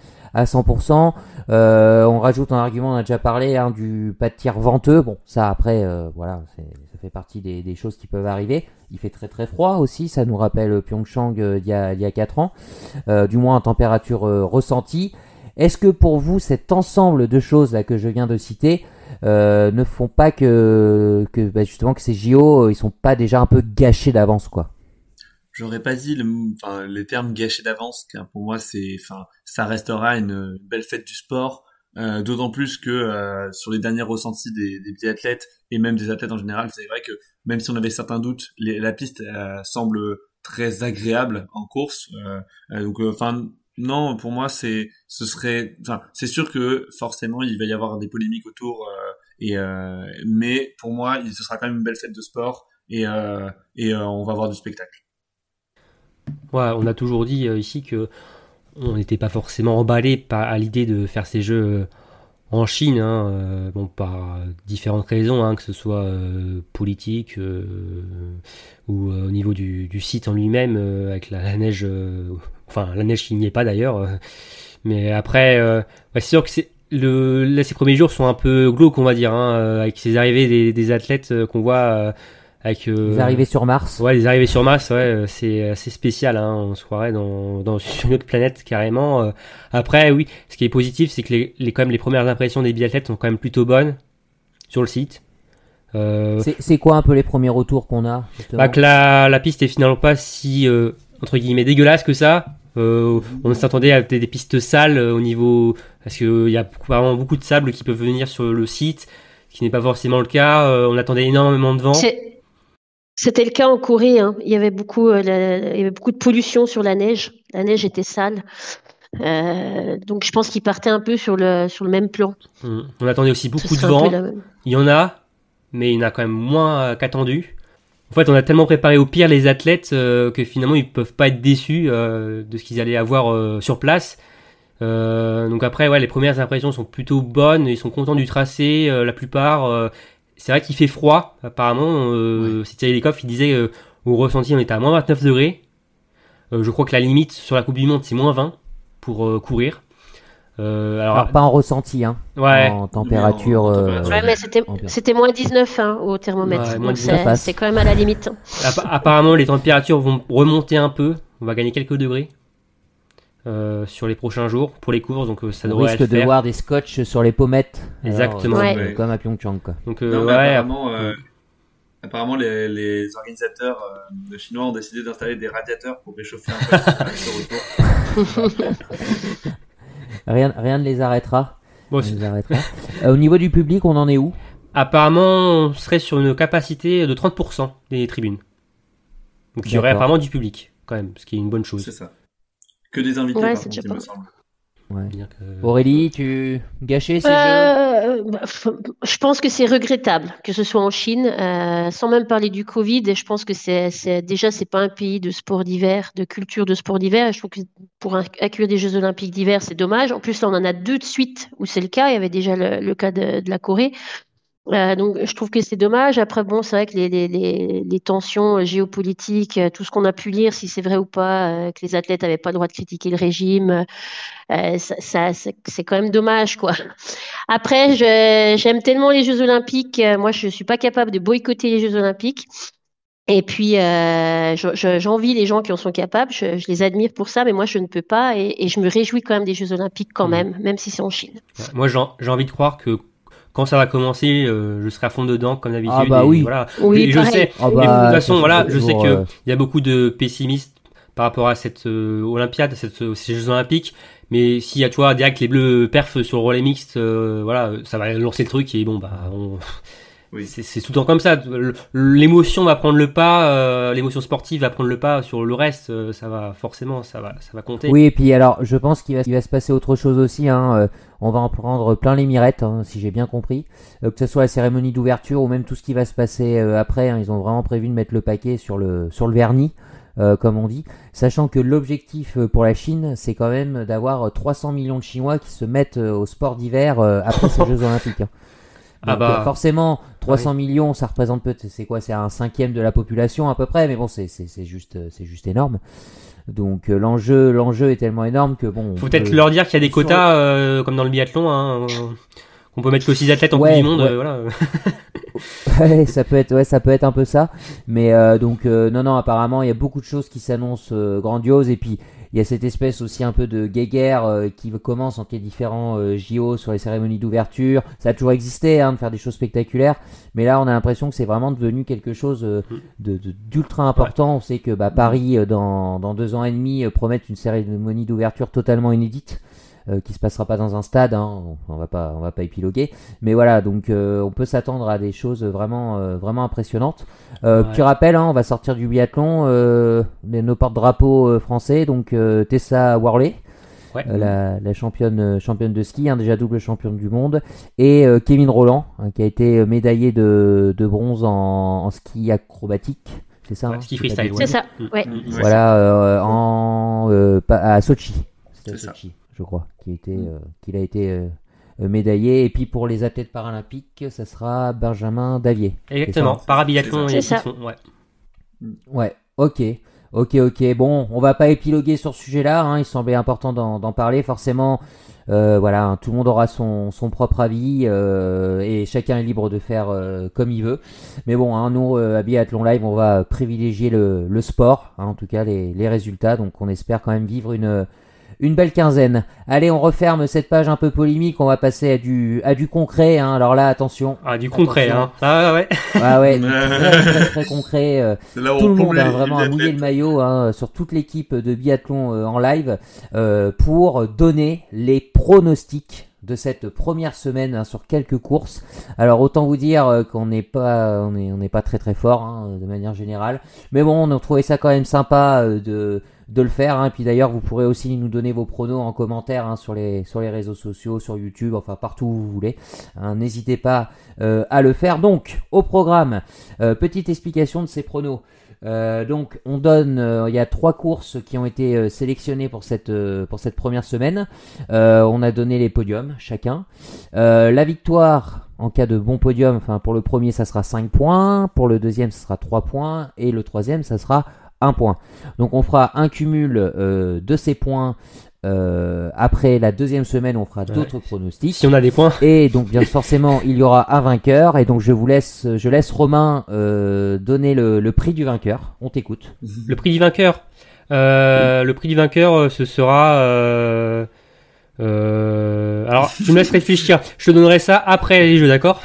100%. On rajoute un argument, on a déjà parlé du pas de tir venteux. Bon, ça après, voilà, ça fait partie des choses qui peuvent arriver. Il fait très très froid aussi, ça nous rappelle Pyeongchang d'il y a 4 ans, du moins en température ressentie. Est-ce que pour vous, cet ensemble de choses là que je viens de citer ne font pas que justement que ces JO, ils sont pas déjà un peu gâchés d'avance quoi? J'aurais pas dit les termes gâchés d'avance, car pour moi ça restera une belle fête du sport, d'autant plus que sur les derniers ressentis des biathlètes et même des athlètes en général, c'est vrai que même si on avait certains doutes, la piste semble très agréable en course. Donc non, pour moi c'est sûr que forcément il va y avoir des polémiques autour, mais pour moi ce sera quand même une belle fête de sport et on va avoir du spectacle. Ouais, on a toujours dit ici que on n'était pas forcément emballé à l'idée de faire ces jeux en Chine, bon, par différentes raisons, que ce soit politique ou au niveau du site en lui-même, avec la neige, la neige qui n'y est pas d'ailleurs. Mais après, c'est sûr que ces premiers jours sont un peu glauques, on va dire, avec ces arrivées des athlètes qu'on voit. Avec les arrivées sur Mars. Ouais, les arrivées sur Mars, ouais, c'est assez spécial, on se croirait dans une autre planète carrément. Après, oui, ce qui est positif, c'est que quand même les premières impressions des biathlètes sont quand même plutôt bonnes sur le site. C'est quoi un peu les premiers retours qu'on a justement ? Bah que la piste est finalement pas si entre guillemets dégueulasse que ça. On s'attendait à des pistes sales au niveau, parce que il y a vraiment beaucoup de sable qui peuvent venir sur le site, ce qui n'est pas forcément le cas. On attendait énormément de vent. C'était le cas en Corée. Il y avait beaucoup de pollution sur la neige. La neige était sale. Donc je pense qu'il partait un peu sur le même plan. On attendait aussi beaucoup de vent. Il y en a, mais il y en a quand même moins qu'attendu. En fait, on a tellement préparé au pire les athlètes que finalement, ils ne peuvent pas être déçus de ce qu'ils allaient avoir sur place. Donc après, ouais, les premières impressions sont plutôt bonnes. Ils sont contents du tracé, la plupart. C'est vrai qu'il fait froid, apparemment. C'est Thierry Lekoff, il disait au ressenti, on était à moins 29 degrés. Je crois que la limite sur la Coupe du Monde, c'est moins 20 pour courir. Alors pas en ressenti, hein. Ouais. En température. Ouais, mais c'était moins 19 hein, au thermomètre. Ouais, donc c'est quand même à la limite. Apparemment, les températures vont remonter un peu. On va gagner quelques degrés sur les prochains jours pour les courses. Donc ça devrait risque de voir des scotch sur les pommettes. Exactement. Alors, comme à Pyeongchang. Quoi. Donc apparemment, les organisateurs chinois ont décidé d'installer des radiateurs pour réchauffer un peu sur le tour. Rien ne les arrêtera. Au niveau du public, on en est où? Apparemment, on serait sur une capacité de 30% des tribunes. Donc il y aurait apparemment du public, quand même, ce qui est une bonne chose. C'est ça. Que des invités, par contre, il me semble. Ouais. Aurélie, tu gâchais ces jeux? Je pense que c'est regrettable que ce soit en Chine, sans même parler du Covid. Et je pense que c'est pas un pays de sport d'hiver, de culture de sport d'hiver. Et je trouve que pour accueillir des Jeux Olympiques d'hiver, c'est dommage. En plus, là, on en a deux de suite où c'est le cas. Il y avait déjà le cas de la Corée. Donc, je trouve que c'est dommage. Après, bon, c'est vrai que les tensions géopolitiques, tout ce qu'on a pu lire, si c'est vrai ou pas, que les athlètes n'avaient pas le droit de critiquer le régime, c'est quand même dommage, quoi. Après, j'aime tellement les Jeux Olympiques. Moi, je ne suis pas capable de boycotter les Jeux Olympiques. Et puis, j'envie les gens qui en sont capables. Je les admire pour ça, mais moi, je ne peux pas. Et je me réjouis quand même des Jeux Olympiques, quand même si c'est en Chine. Moi, j'ai envie de croire que quand ça va commencer, je serai à fond dedans, comme d'habitude. Ah bah oui. Voilà. Oui, je sais. Ah bah, de toute façon, voilà, je sais qu'il y a beaucoup de pessimistes par rapport à cette Olympiade, ces Jeux Olympiques. Mais s'il y a, tu vois, direct les bleus perf sur le relais mixte, voilà, ça va lancer le truc et bon, bah, c'est tout le temps comme ça. L'émotion va prendre le pas, l'émotion sportive va prendre le pas sur le reste. Ça va forcément, ça va compter. Oui, et puis alors, je pense qu'il va se passer autre chose aussi. Hein, on va en prendre plein les mirettes, hein, si j'ai bien compris. Que ce soit la cérémonie d'ouverture ou même tout ce qui va se passer après. Hein, ils ont vraiment prévu de mettre le paquet sur le vernis, comme on dit. Sachant que l'objectif pour la Chine, c'est quand même d'avoir 300 millions de Chinois qui se mettent au sport d'hiver après ces Jeux Olympiques. Hein. Donc, forcément, 300 millions, ça représente peut-être, c'est quoi, c'est un cinquième de la population à peu près, mais bon, c'est juste énorme. Donc l'enjeu est tellement énorme que bon. Faut peut-être leur dire qu'il y a des quotas comme dans le biathlon, hein, qu'on peut mettre que 6 athlètes en Coupe du Monde, voilà. Ça peut être un peu ça, mais donc non, apparemment il y a beaucoup de choses qui s'annoncent grandioses et puis il y a cette espèce aussi un peu de guéguerre qui commence entre les différents JO sur les cérémonies d'ouverture. Ça a toujours existé, hein, de faire des choses spectaculaires, mais là on a l'impression que c'est vraiment devenu quelque chose d'ultra important. On sait que Paris dans 2 ans et demi promet une cérémonie d'ouverture totalement inédite. Qui se passera pas dans un stade, hein, on va pas épiloguer, mais voilà, donc on peut s'attendre à des choses vraiment vraiment impressionnantes. Petit rappel, hein, on va sortir du biathlon, nos porte-drapeaux français, donc Tessa Worley, la championne de ski, hein, déjà double championne du monde, et Kevin Roland, hein, qui a été médaillé de bronze en ski acrobatique. C'est ça, ski freestyle. C'est ça. Ouais. Voilà, à Sochi. C'était à Sochi, je crois, qu'il a été médaillé. Et puis pour les athlètes paralympiques, ça sera Benjamin Davier. Exactement, parabiathlon. C'est ça. Ouais, ok. Bon, on va pas épiloguer sur ce sujet-là, hein. Il semblait important d'en parler. Forcément, voilà, hein, tout le monde aura son propre avis et chacun est libre de faire comme il veut. Mais bon, hein, nous, à Biathlon Live, on va privilégier le sport, hein, en tout cas les résultats. Donc on espère quand même vivre une belle quinzaine. Allez, on referme cette page un peu polémique. On va passer à du concret. Hein. Alors là, attention. Ah, du concret, hein. Ah ouais. Ah ouais, très concret. Tout le monde a vraiment mouillé le maillot, hein, sur toute l'équipe de biathlon en live pour donner les pronostics de cette première semaine, hein, sur quelques courses. Alors autant vous dire qu'on n'est pas, on n'est pas très très fort, hein, de manière générale. Mais bon, on a trouvé ça quand même sympa de le faire. Hein. Et puis d'ailleurs, vous pourrez aussi nous donner vos pronos en commentaire hein, sur les réseaux sociaux, sur YouTube, enfin partout où vous voulez. Hein. N'hésitez pas à le faire. Donc, au programme, petite explication de ces pronos. Donc on donne, il y a 3 courses qui ont été sélectionnées pour cette première semaine. On a donné les podiums chacun. La victoire en cas de bon podium, enfin pour le premier ça sera 5 points, pour le deuxième ça sera 3 points et le troisième ça sera 1 point. Donc on fera un cumul de ces points. Après la deuxième semaine, on fera d'autres pronostics. Si on a des points. Et donc, bien forcément, il y aura un vainqueur. Et donc, je laisse Romain donner le prix du vainqueur. On t'écoute. Le prix du vainqueur. Oui. Le prix du vainqueur, ce sera. Alors, tu me laisses réfléchir. Je te donnerai ça après les jeux, d'accord?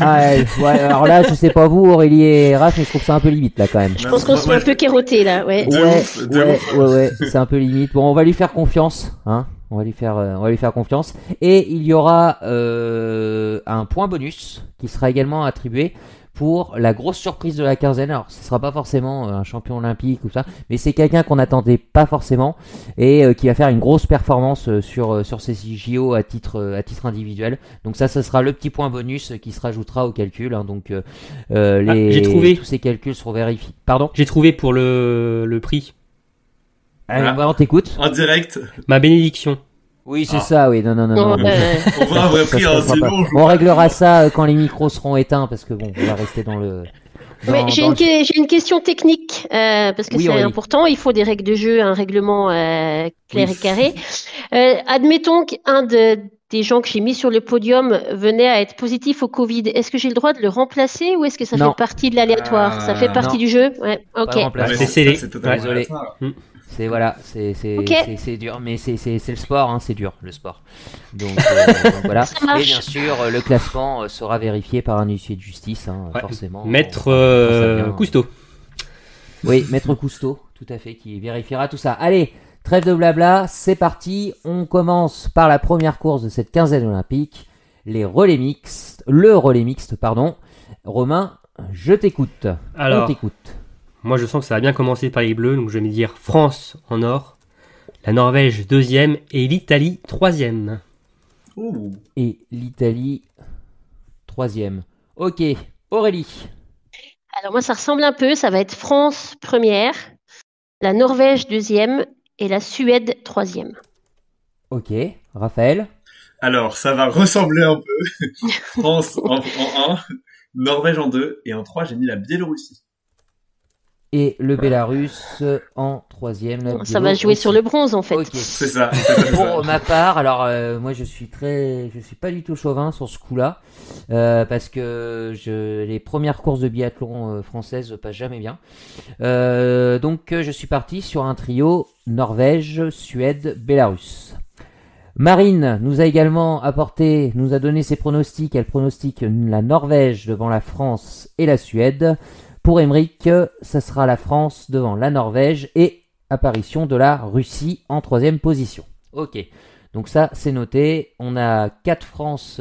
Ah ouais, alors là, je sais pas vous, Aurélie et Raph, mais je trouve ça un peu limite là quand même. Je pense qu'on se fait un peu carotté là, ouais. Ouais, c'est un peu limite. Bon, on va lui faire confiance, hein. On va lui faire confiance. Et il y aura un point bonus qui sera également attribué pour la grosse surprise de la quinzaine. Alors ce sera pas forcément un champion olympique ou ça, mais c'est quelqu'un qu'on n'attendait pas forcément et qui va faire une grosse performance sur ces JO à titre individuel. Donc ça, ce sera le petit point bonus qui se rajoutera au calcul. Hein. Donc j'ai trouvé. Tous ces calculs seront vérifiés. Pardon. J'ai trouvé pour le prix. Voilà. On t'écoute. En direct. Ma bénédiction. Oui, c'est ça, oui. Non. On réglera ça quand les micros seront éteints, parce que bon, on va rester dans le... J'ai une question technique, parce que c'est important. Il faut des règles de jeu, un règlement clair et carré. Admettons qu'un des gens que j'ai mis sur le podium venait à être positif au Covid. Est-ce que j'ai le droit de le remplacer ou est-ce que ça fait partie de l'aléatoire? Ça fait partie du jeu? Ouais, ok. C'est totalement aléatoire. C'est voilà, c'est dur, mais c'est le sport, hein, c'est dur le sport. Donc, voilà. Et bien sûr, le classement sera vérifié par un huissier de justice, hein, forcément. Maître Cousteau. Oui, Maître Cousteau, tout à fait, qui vérifiera tout ça. Allez, trêve de blabla, c'est parti. On commence par la première course de cette quinzaine olympique, le relais mixte. Romain, je t'écoute. Alors, on t'écoute. Moi, je sens que ça va bien commencer par les bleus, donc je vais me dire France en or, la Norvège 2e et l'Italie 3e. Ouh. Et l'Italie 3e. Ok, Aurélie. Alors moi, ça ressemble un peu, ça va être France 1e, la Norvège 2e et la Suède 3e. Ok, Raphaël. Alors, ça va ressembler un peu. France en 1, Norvège en 2 et en 3, j'ai mis la Biélorussie. Et le Bélarus en 3e. Ça va jouer sur le bronze en fait. Okay. C'est ça. Pour ma part, alors moi je suis pas du tout chauvin sur ce coup-là parce que les premières courses de biathlon françaises passent jamais bien. Donc je suis parti sur un trio Norvège, Suède, Bélarus. Marine nous a également apporté, nous a donné ses pronostics. Elle pronostique la Norvège devant la France et la Suède. Pour Aymeric, ça sera la France devant la Norvège et apparition de la Russie en 3e position. Ok, donc ça c'est noté. On a 4 France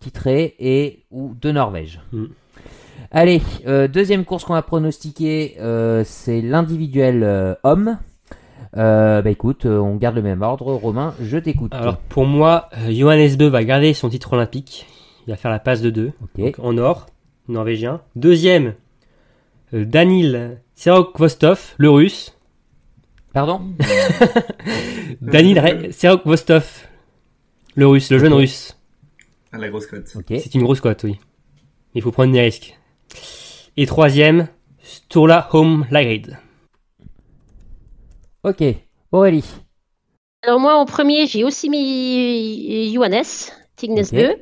titrées ou 2 Norvèges. Mmh. Allez, deuxième course qu'on va pronostiquer, c'est l'individuel homme. Bah écoute, on garde le même ordre. Romain, je t'écoute. Alors pour moi, Johannes Bø va garder son titre olympique. Il va faire la passe de 2. Okay. En or, norvégien. Deuxième, Daniil Serokhvostov, le russe. Pardon? Daniil Serokhvostov, le russe, le jeune russe. Ah, la grosse cote. Okay. C'est une grosse cote, oui. Il faut prendre des risques. Et troisième, Sturla Holm Lægreid. Ok, Aurélie. Alors moi, en premier, j'ai aussi mis Johannes Thingnes Bø.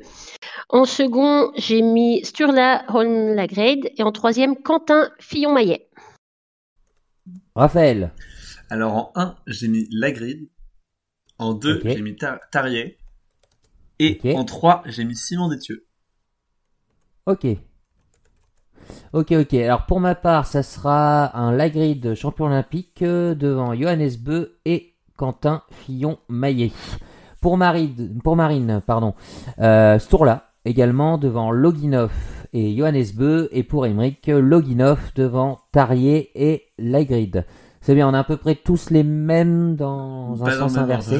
En second, j'ai mis Sturla Holm Lægreid. Et en troisième, Quentin Fillon-Maillet. Raphaël. Alors en 1, j'ai mis Lægreid. En 2, j'ai mis Tarier. Et en 3, j'ai mis Simon Détieux. Ok. Alors pour ma part, ça sera un Lægreid champion olympique devant Johannes Bø et Quentin Fillon-Maillet. Pour Marine, Sturla également devant Loginov et Johannes Bø, et pour Aymeric, Loginov devant Tarier et Lægreid. C'est bien, on a à peu près tous les mêmes dans un sens inversé.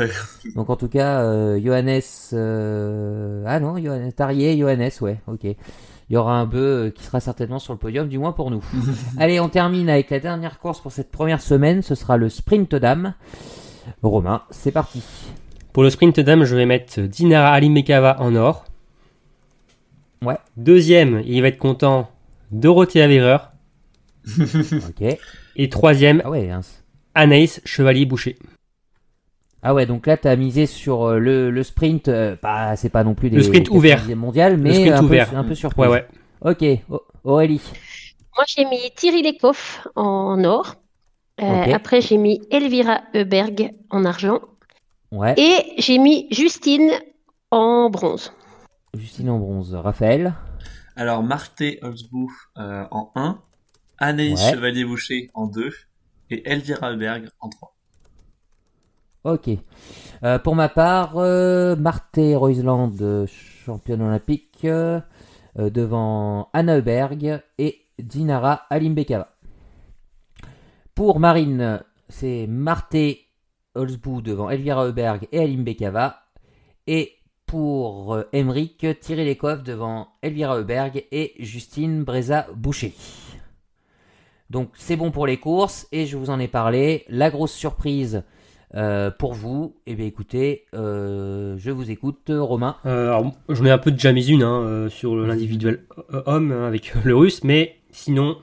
Donc en tout cas, Johannes... Ah non, Johannes, Tarier, Johannes, ouais, ok. Il y aura un Bø qui sera certainement sur le podium, du moins pour nous. Allez, on termine avec la dernière course pour cette première semaine. Ce sera le sprint dames. Romain, c'est parti. Pour le sprint dames, je vais mettre Dinara Alimbekava en or. Ouais. Deuxième, il va être content, Dorothea Wierer. Ok. Et troisième, Anaïs Chevalier-Boucher. Ah ouais, donc là t'as misé sur le sprint, bah, c'est pas non plus des le sprint ouvert mondial, mais le sprint un peu surprise. Ouais. Ok, Aurélie. Moi j'ai mis Thierry Lekoff en or. Okay. Après j'ai mis Elvira Oberg en argent. Ouais. Et j'ai mis Justine en bronze. Raphaël. Alors Marte Olsbu en 1, Anaïs Chevalier-Boucher en 2 et Elvira Oberg en 3. Ok. Pour ma part, Marte Røiseland, championne olympique, devant Anna Heuberg et Dinara Alimbekava. Pour Marine, c'est Marte Olsbu devant Elvira Oberg et Alimbekava. Et pour Emeric, Thierry Lekoff devant Elvira Oberg et Justine Braisaz-Boucher. Donc c'est bon pour les courses et je vous en ai parlé. La grosse surprise pour vous, eh bien écoutez, je vous écoute, Romain. Alors, je mets un peu de Jamizun sur l'individuel homme avec le russe, mais sinon,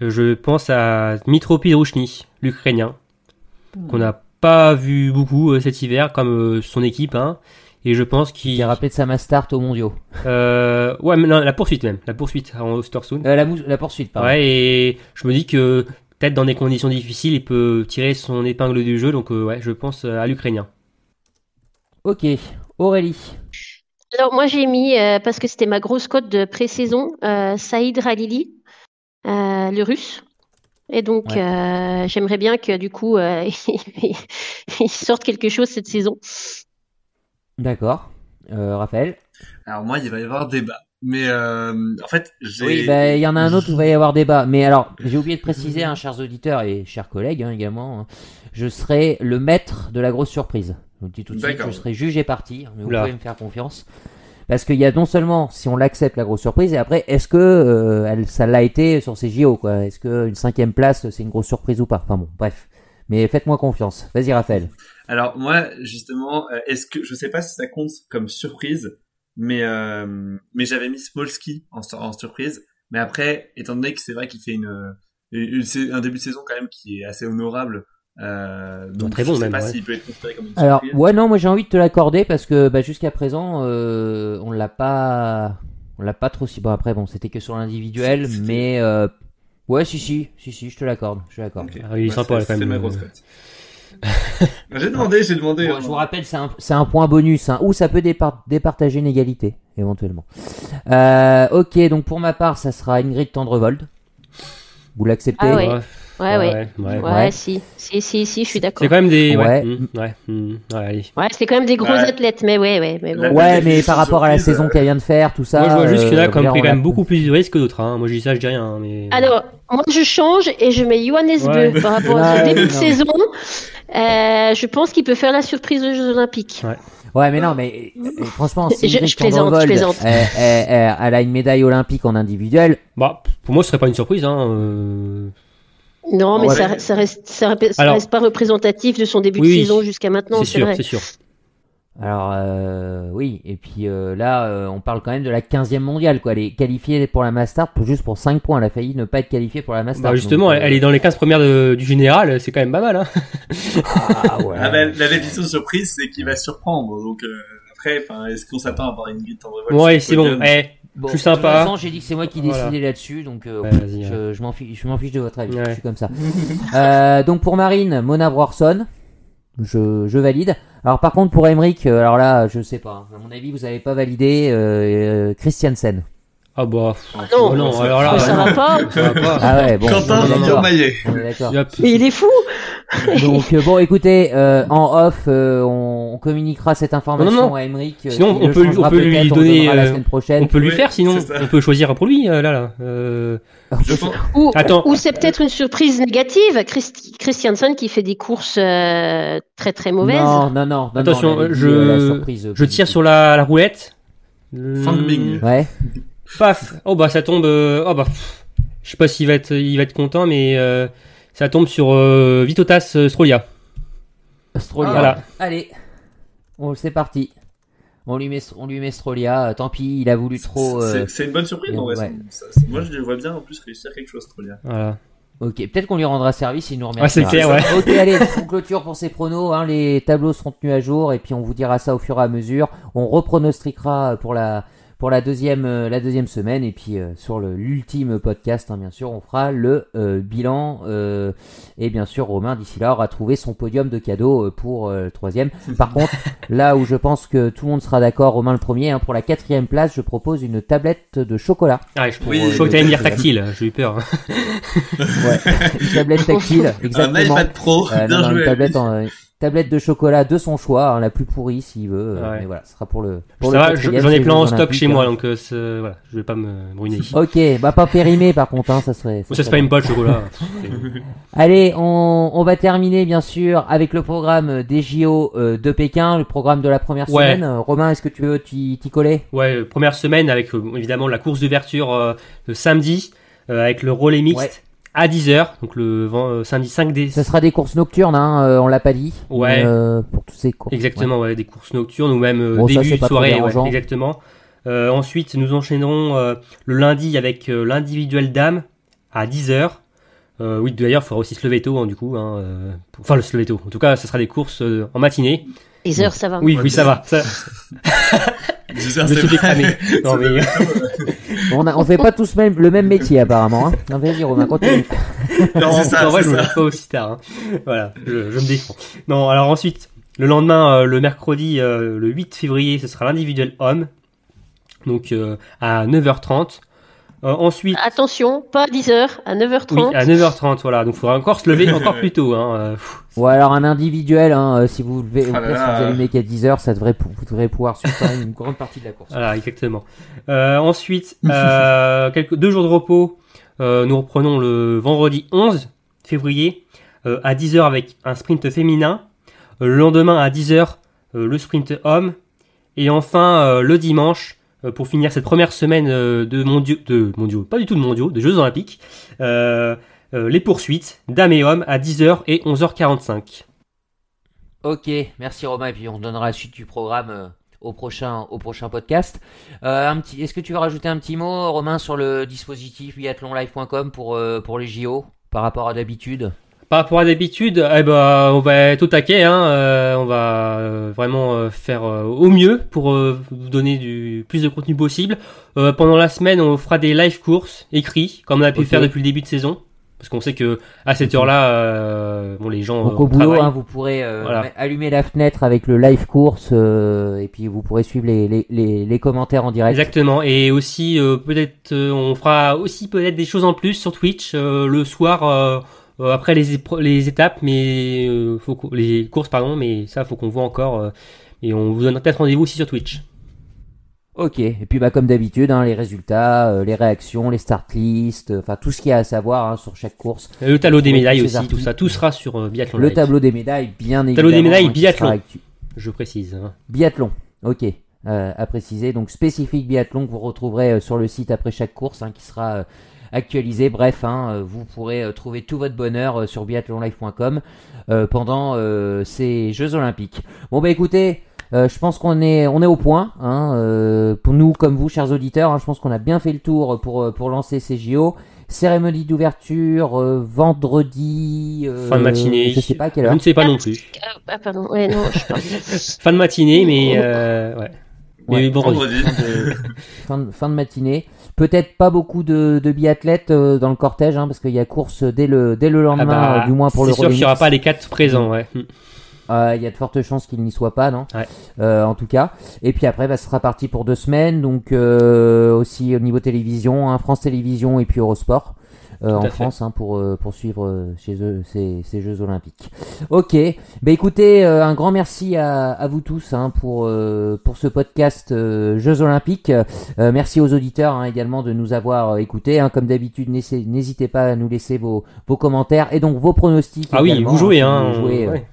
je pense à Dmytro Pidruchnyi, l'Ukrainien, qu'on n'a pas vu beaucoup cet hiver, comme son équipe, et je pense qu'il... Il a rappelé de sa mass start aux mondiaux. Ouais, mais non, la poursuite à Östersund. La poursuite, pardon. Ouais, et je me dis que... Peut-être dans des conditions difficiles, il peut tirer son épingle du jeu. Donc, je pense à l'Ukrainien. Ok. Aurélie. Alors, moi, j'ai mis, parce que c'était ma grosse cote de pré-saison, Saïd Ralili, le russe. Et donc, j'aimerais bien que, du coup, il sorte quelque chose cette saison. D'accord. Raphaël. Alors, moi, il va y avoir débat. Mais en fait, il y en a un autre où il va y avoir débat. Mais alors, j'ai oublié de préciser, chers auditeurs et chers collègues également, je serai le maître de la grosse surprise. Je vous dis tout de suite, je serai juge et partie. Mais vous pouvez me faire confiance. Parce qu'il y a non seulement si on l'accepte la grosse surprise, et après, est-ce que ça l'a été sur ces JO, quoi. Est-ce qu'une 5e place, c'est une grosse surprise ou pas? Enfin bon, bref. Mais faites-moi confiance. Vas-y, Raphaël. Alors, moi, justement, est-ce que je sais pas si ça compte comme surprise. Mais j'avais mis Smolski en surprise. Mais après, étant donné que c'est vrai qu'il fait un début de saison quand même qui est assez honorable, donc très bon, je sais pas s'il peut être considéré comme une surprise. Alors, moi j'ai envie de te l'accorder parce que, jusqu'à présent, on l'a pas trop si bon. Après, c'était que sur l'individuel, mais, si, je te l'accorde. Okay. Il est sympa, c'est ma grosse cote. J'ai demandé. Bon, je vous rappelle, c'est un point bonus, ou ça peut départager une égalité, éventuellement. Ok, donc pour ma part, ça sera Ingrid Tendrevold. Vous l'acceptez? Ah oui. Ouais. Si, je suis d'accord. C'est quand même des. C'est quand même des gros athlètes, mais bon. Ouais, mais par rapport à la saison qu'elle vient de faire, tout ça. Moi, je vois juste que là, comme pris quand même beaucoup plus de risques que d'autres. Moi, je dis ça, je dis rien. Mais... Alors, moi, je change et je mets Johannes Bø par rapport à ce début de saison. Je pense qu'il peut faire la surprise aux Jeux Olympiques. Ouais, mais non, mais franchement, si je plaisante. Elle a une médaille olympique en individuel. Bah, pour moi, ce serait pas une surprise. Non, mais ça reste pas représentatif de son début de saison jusqu'à maintenant. C'est sûr. Alors, oui. Et puis là, on parle quand même de la 15e mondiale, quoi. Elle est qualifiée pour la Master juste pour 5 points. Elle a failli ne pas être qualifiée pour la Master. Bah, justement, elle est dans les 15 premières du général. C'est quand même pas mal. La décision surprise, c'est qu'il va surprendre. Donc après, est-ce qu'on s'attend à avoir une guide en révolte? Ouais, c'est bon. Bon, plus sympa. De toute façon, j'ai dit que c'est moi qui décidais là-dessus, donc je m'en fiche de votre avis. Ouais. Je suis comme ça. Donc pour Marine, Mona Brorson, je valide. Alors par contre pour Emeric, alors là, je sais pas. À mon avis, vous n'avez pas validé Christiansen. Ah bah non, non, alors là, ça va pas. Ah ouais, bon. Quentin Fillon-Maillet. Il est fou. Donc bon, écoutez, en off, on communiquera cette information à Aymeric. Sinon, on peut lui donner la semaine prochaine. On peut lui faire, sinon, on peut choisir pour lui. Là. Ou c'est peut-être une surprise négative. Christiansen qui fait des courses très très mauvaises. Non. Attention, je tire sur la roulette. Fangbing. Ouais. Paf, oh bah ça tombe, oh bah, je sais pas s'il va être content, mais ça tombe sur Vytautas Strolia. Strolia, voilà. Allez, c'est parti. On lui met Strolia. Tant pis, il a voulu trop. C'est une bonne surprise, en vrai. Ouais. Moi, je le vois bien en plus réussir quelque chose, Strolia. Voilà. Ok, peut-être qu'on lui rendra service, il nous remercie. Ah, c'est clair, ouais. Ok, allez, on clôture pour ces pronos, hein, les tableaux seront tenus à jour et puis on vous dira ça au fur et à mesure. On repronostiquera pour la deuxième semaine et puis sur l'ultime podcast, hein, bien sûr, on fera le bilan et bien sûr Romain d'ici là aura trouvé son podium de cadeau pour le troisième. Par contre, là où je pense que tout le monde sera d'accord, Romain le premier, hein, pour la quatrième place, je propose une tablette de chocolat. Ah, je crois que t'allais me dire tactile, j'ai eu peur. Ouais, une tablette tactile, exactement. Un iPad Pro, bien joué. Une tablette tablette de chocolat de son choix, hein, la plus pourrie s'il veut, mais voilà, ce sera pour ça le quatrième. J'en ai plein en stock chez moi, donc voilà, je vais pas me brûler. Ok, bah pas périmé par contre, hein, ça serait... Ça se périme pas le chocolat. Allez, on va terminer bien sûr avec le programme des JO de Pékin, le programme de la première semaine. Romain, est-ce que tu veux t'y coller ? Ouais, première semaine avec évidemment la course d'ouverture le samedi, avec le relais mixte. Ouais. À 10h, donc le samedi 5 décembre. Ça sera des courses nocturnes, hein, on l'a pas dit. Ouais. Pour toutes ces courses. Exactement, ouais, des courses nocturnes ou même début de soirée. Ouais, exactement. Ensuite, nous enchaînerons le lundi avec l'individuel dames à 10h. Oui, d'ailleurs, il faudra aussi se lever tôt, hein, du coup. Hein, se lever tôt. En tout cas, ça sera des courses en matinée. 10h, ça va. Oui, ça va. Ça... On fait pas tous le même métier apparemment. Hein. Non, vas-y Romain, continue. Non, en vrai, je me lève pas aussi tard. Hein. Voilà, je me défends. Non, alors ensuite, le lendemain, le mercredi, le 8 février, ce sera l'individuel homme. Donc à 9h30. Ensuite, attention, pas à 10h, à 9h30. Oui, à 9h30, voilà. Donc, il faudra encore se lever encore plus tôt. Hein. Ou alors un individuel, hein, si vous levez, si vous allumez qu'à 10h, ça devrait, vous devrez pouvoir suivre une grande partie de la course. Voilà, exactement. Ensuite, 2 jours de repos. Nous reprenons le vendredi 11 février à 10h avec un sprint féminin. Le lendemain à 10h, le sprint homme. Et enfin, le dimanche. Pour finir cette première semaine de Jeux Olympiques, les poursuites, dames et hommes, à 10h et 11h45. Ok, merci Romain, et puis on donnera la suite du programme au prochain podcast. Est-ce que tu veux rajouter un petit mot, Romain, sur le dispositif biathlonlive.com pour les JO, par rapport à d'habitude ? Par rapport à d'habitude, on va être au taquet, hein, on va vraiment faire au mieux pour vous donner du plus de contenu possible. Pendant la semaine, on fera des live courses écrits, comme on a pu faire depuis le début de saison, parce qu'on sait que à cette heure-là, les gens donc au boulot, hein, vous pourrez allumer la fenêtre avec le live course et puis vous pourrez suivre les commentaires en direct. Exactement, et aussi peut-être on fera aussi peut-être des choses en plus sur Twitch le soir. Après les étapes, mais les courses, pardon, mais ça faut qu'on voit encore. Et on vous donne peut-être rendez-vous aussi sur Twitch. Ok. Et puis comme d'habitude, hein, les résultats, les réactions, les start lists, enfin tout ce qu'il y a à savoir, hein, sur chaque course. Le tableau des médailles aussi, tout ça, tout sera sur Biathlon. Le tableau des médailles, bien évidemment. Tableau des médailles, biathlon. Je précise. Biathlon. Ok. À préciser. Donc spécifique biathlon que vous retrouverez sur le site après chaque course, hein, qui sera actualisé, bref, hein, vous pourrez trouver tout votre bonheur sur biathlonlive.com pendant ces Jeux Olympiques. Bon bah écoutez, je pense qu'on est au point, hein, pour nous comme vous, chers auditeurs, hein, je pense qu'on a bien fait le tour pour lancer ces JO. Cérémonie d'ouverture vendredi fin de matinée. Je sais pas à quelle heure. Je ne sais pas non plus. Ah pardon, ouais non, je parle. Fin de matinée, mais ouais. Ouais, bon, fin de matinée. Peut-être pas beaucoup de biathlètes dans le cortège, hein, parce qu'il y a course dès le lendemain, du moins pour le relais. C'est sûr qu'il n'y aura pas les 4 présents, ouais. Il y a de fortes chances qu'il n'y soit pas, non ? Ouais. En tout cas. Et puis après, bah, ce sera parti pour 2 semaines. Donc aussi au niveau télévision, hein, France Télévisions et puis Eurosport. En France, hein, pour suivre chez eux ces Jeux Olympiques. Ok, bah écoutez, un grand merci à vous tous, hein, pour ce podcast Jeux Olympiques. Merci aux auditeurs, hein, également de nous avoir écoutés. Hein. Comme d'habitude, n'hésitez pas à nous laisser vos commentaires et donc vos pronostics. Ah oui, vous jouez, hein. Vous jouez, ouais.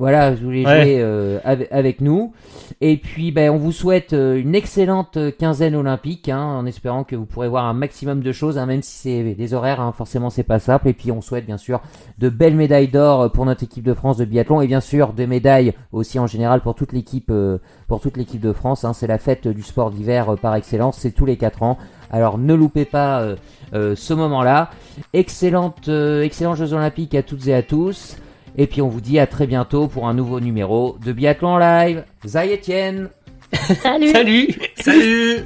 Voilà, vous voulez jouer avec nous. Et puis, ben, on vous souhaite une excellente quinzaine olympique, hein, en espérant que vous pourrez voir un maximum de choses, hein, même si c'est des horaires, hein, forcément, c'est pas simple. Et puis, on souhaite bien sûr de belles médailles d'or pour notre équipe de France de biathlon et bien sûr des médailles aussi en général pour toute l'équipe de France. Hein. C'est la fête du sport d'hiver par excellence, c'est tous les 4 ans. Alors ne loupez pas ce moment-là. Excellents Jeux Olympiques à toutes et à tous. Et puis on vous dit à très bientôt pour un nouveau numéro de Biathlon Live. Zay Etienne. Salut. Salut.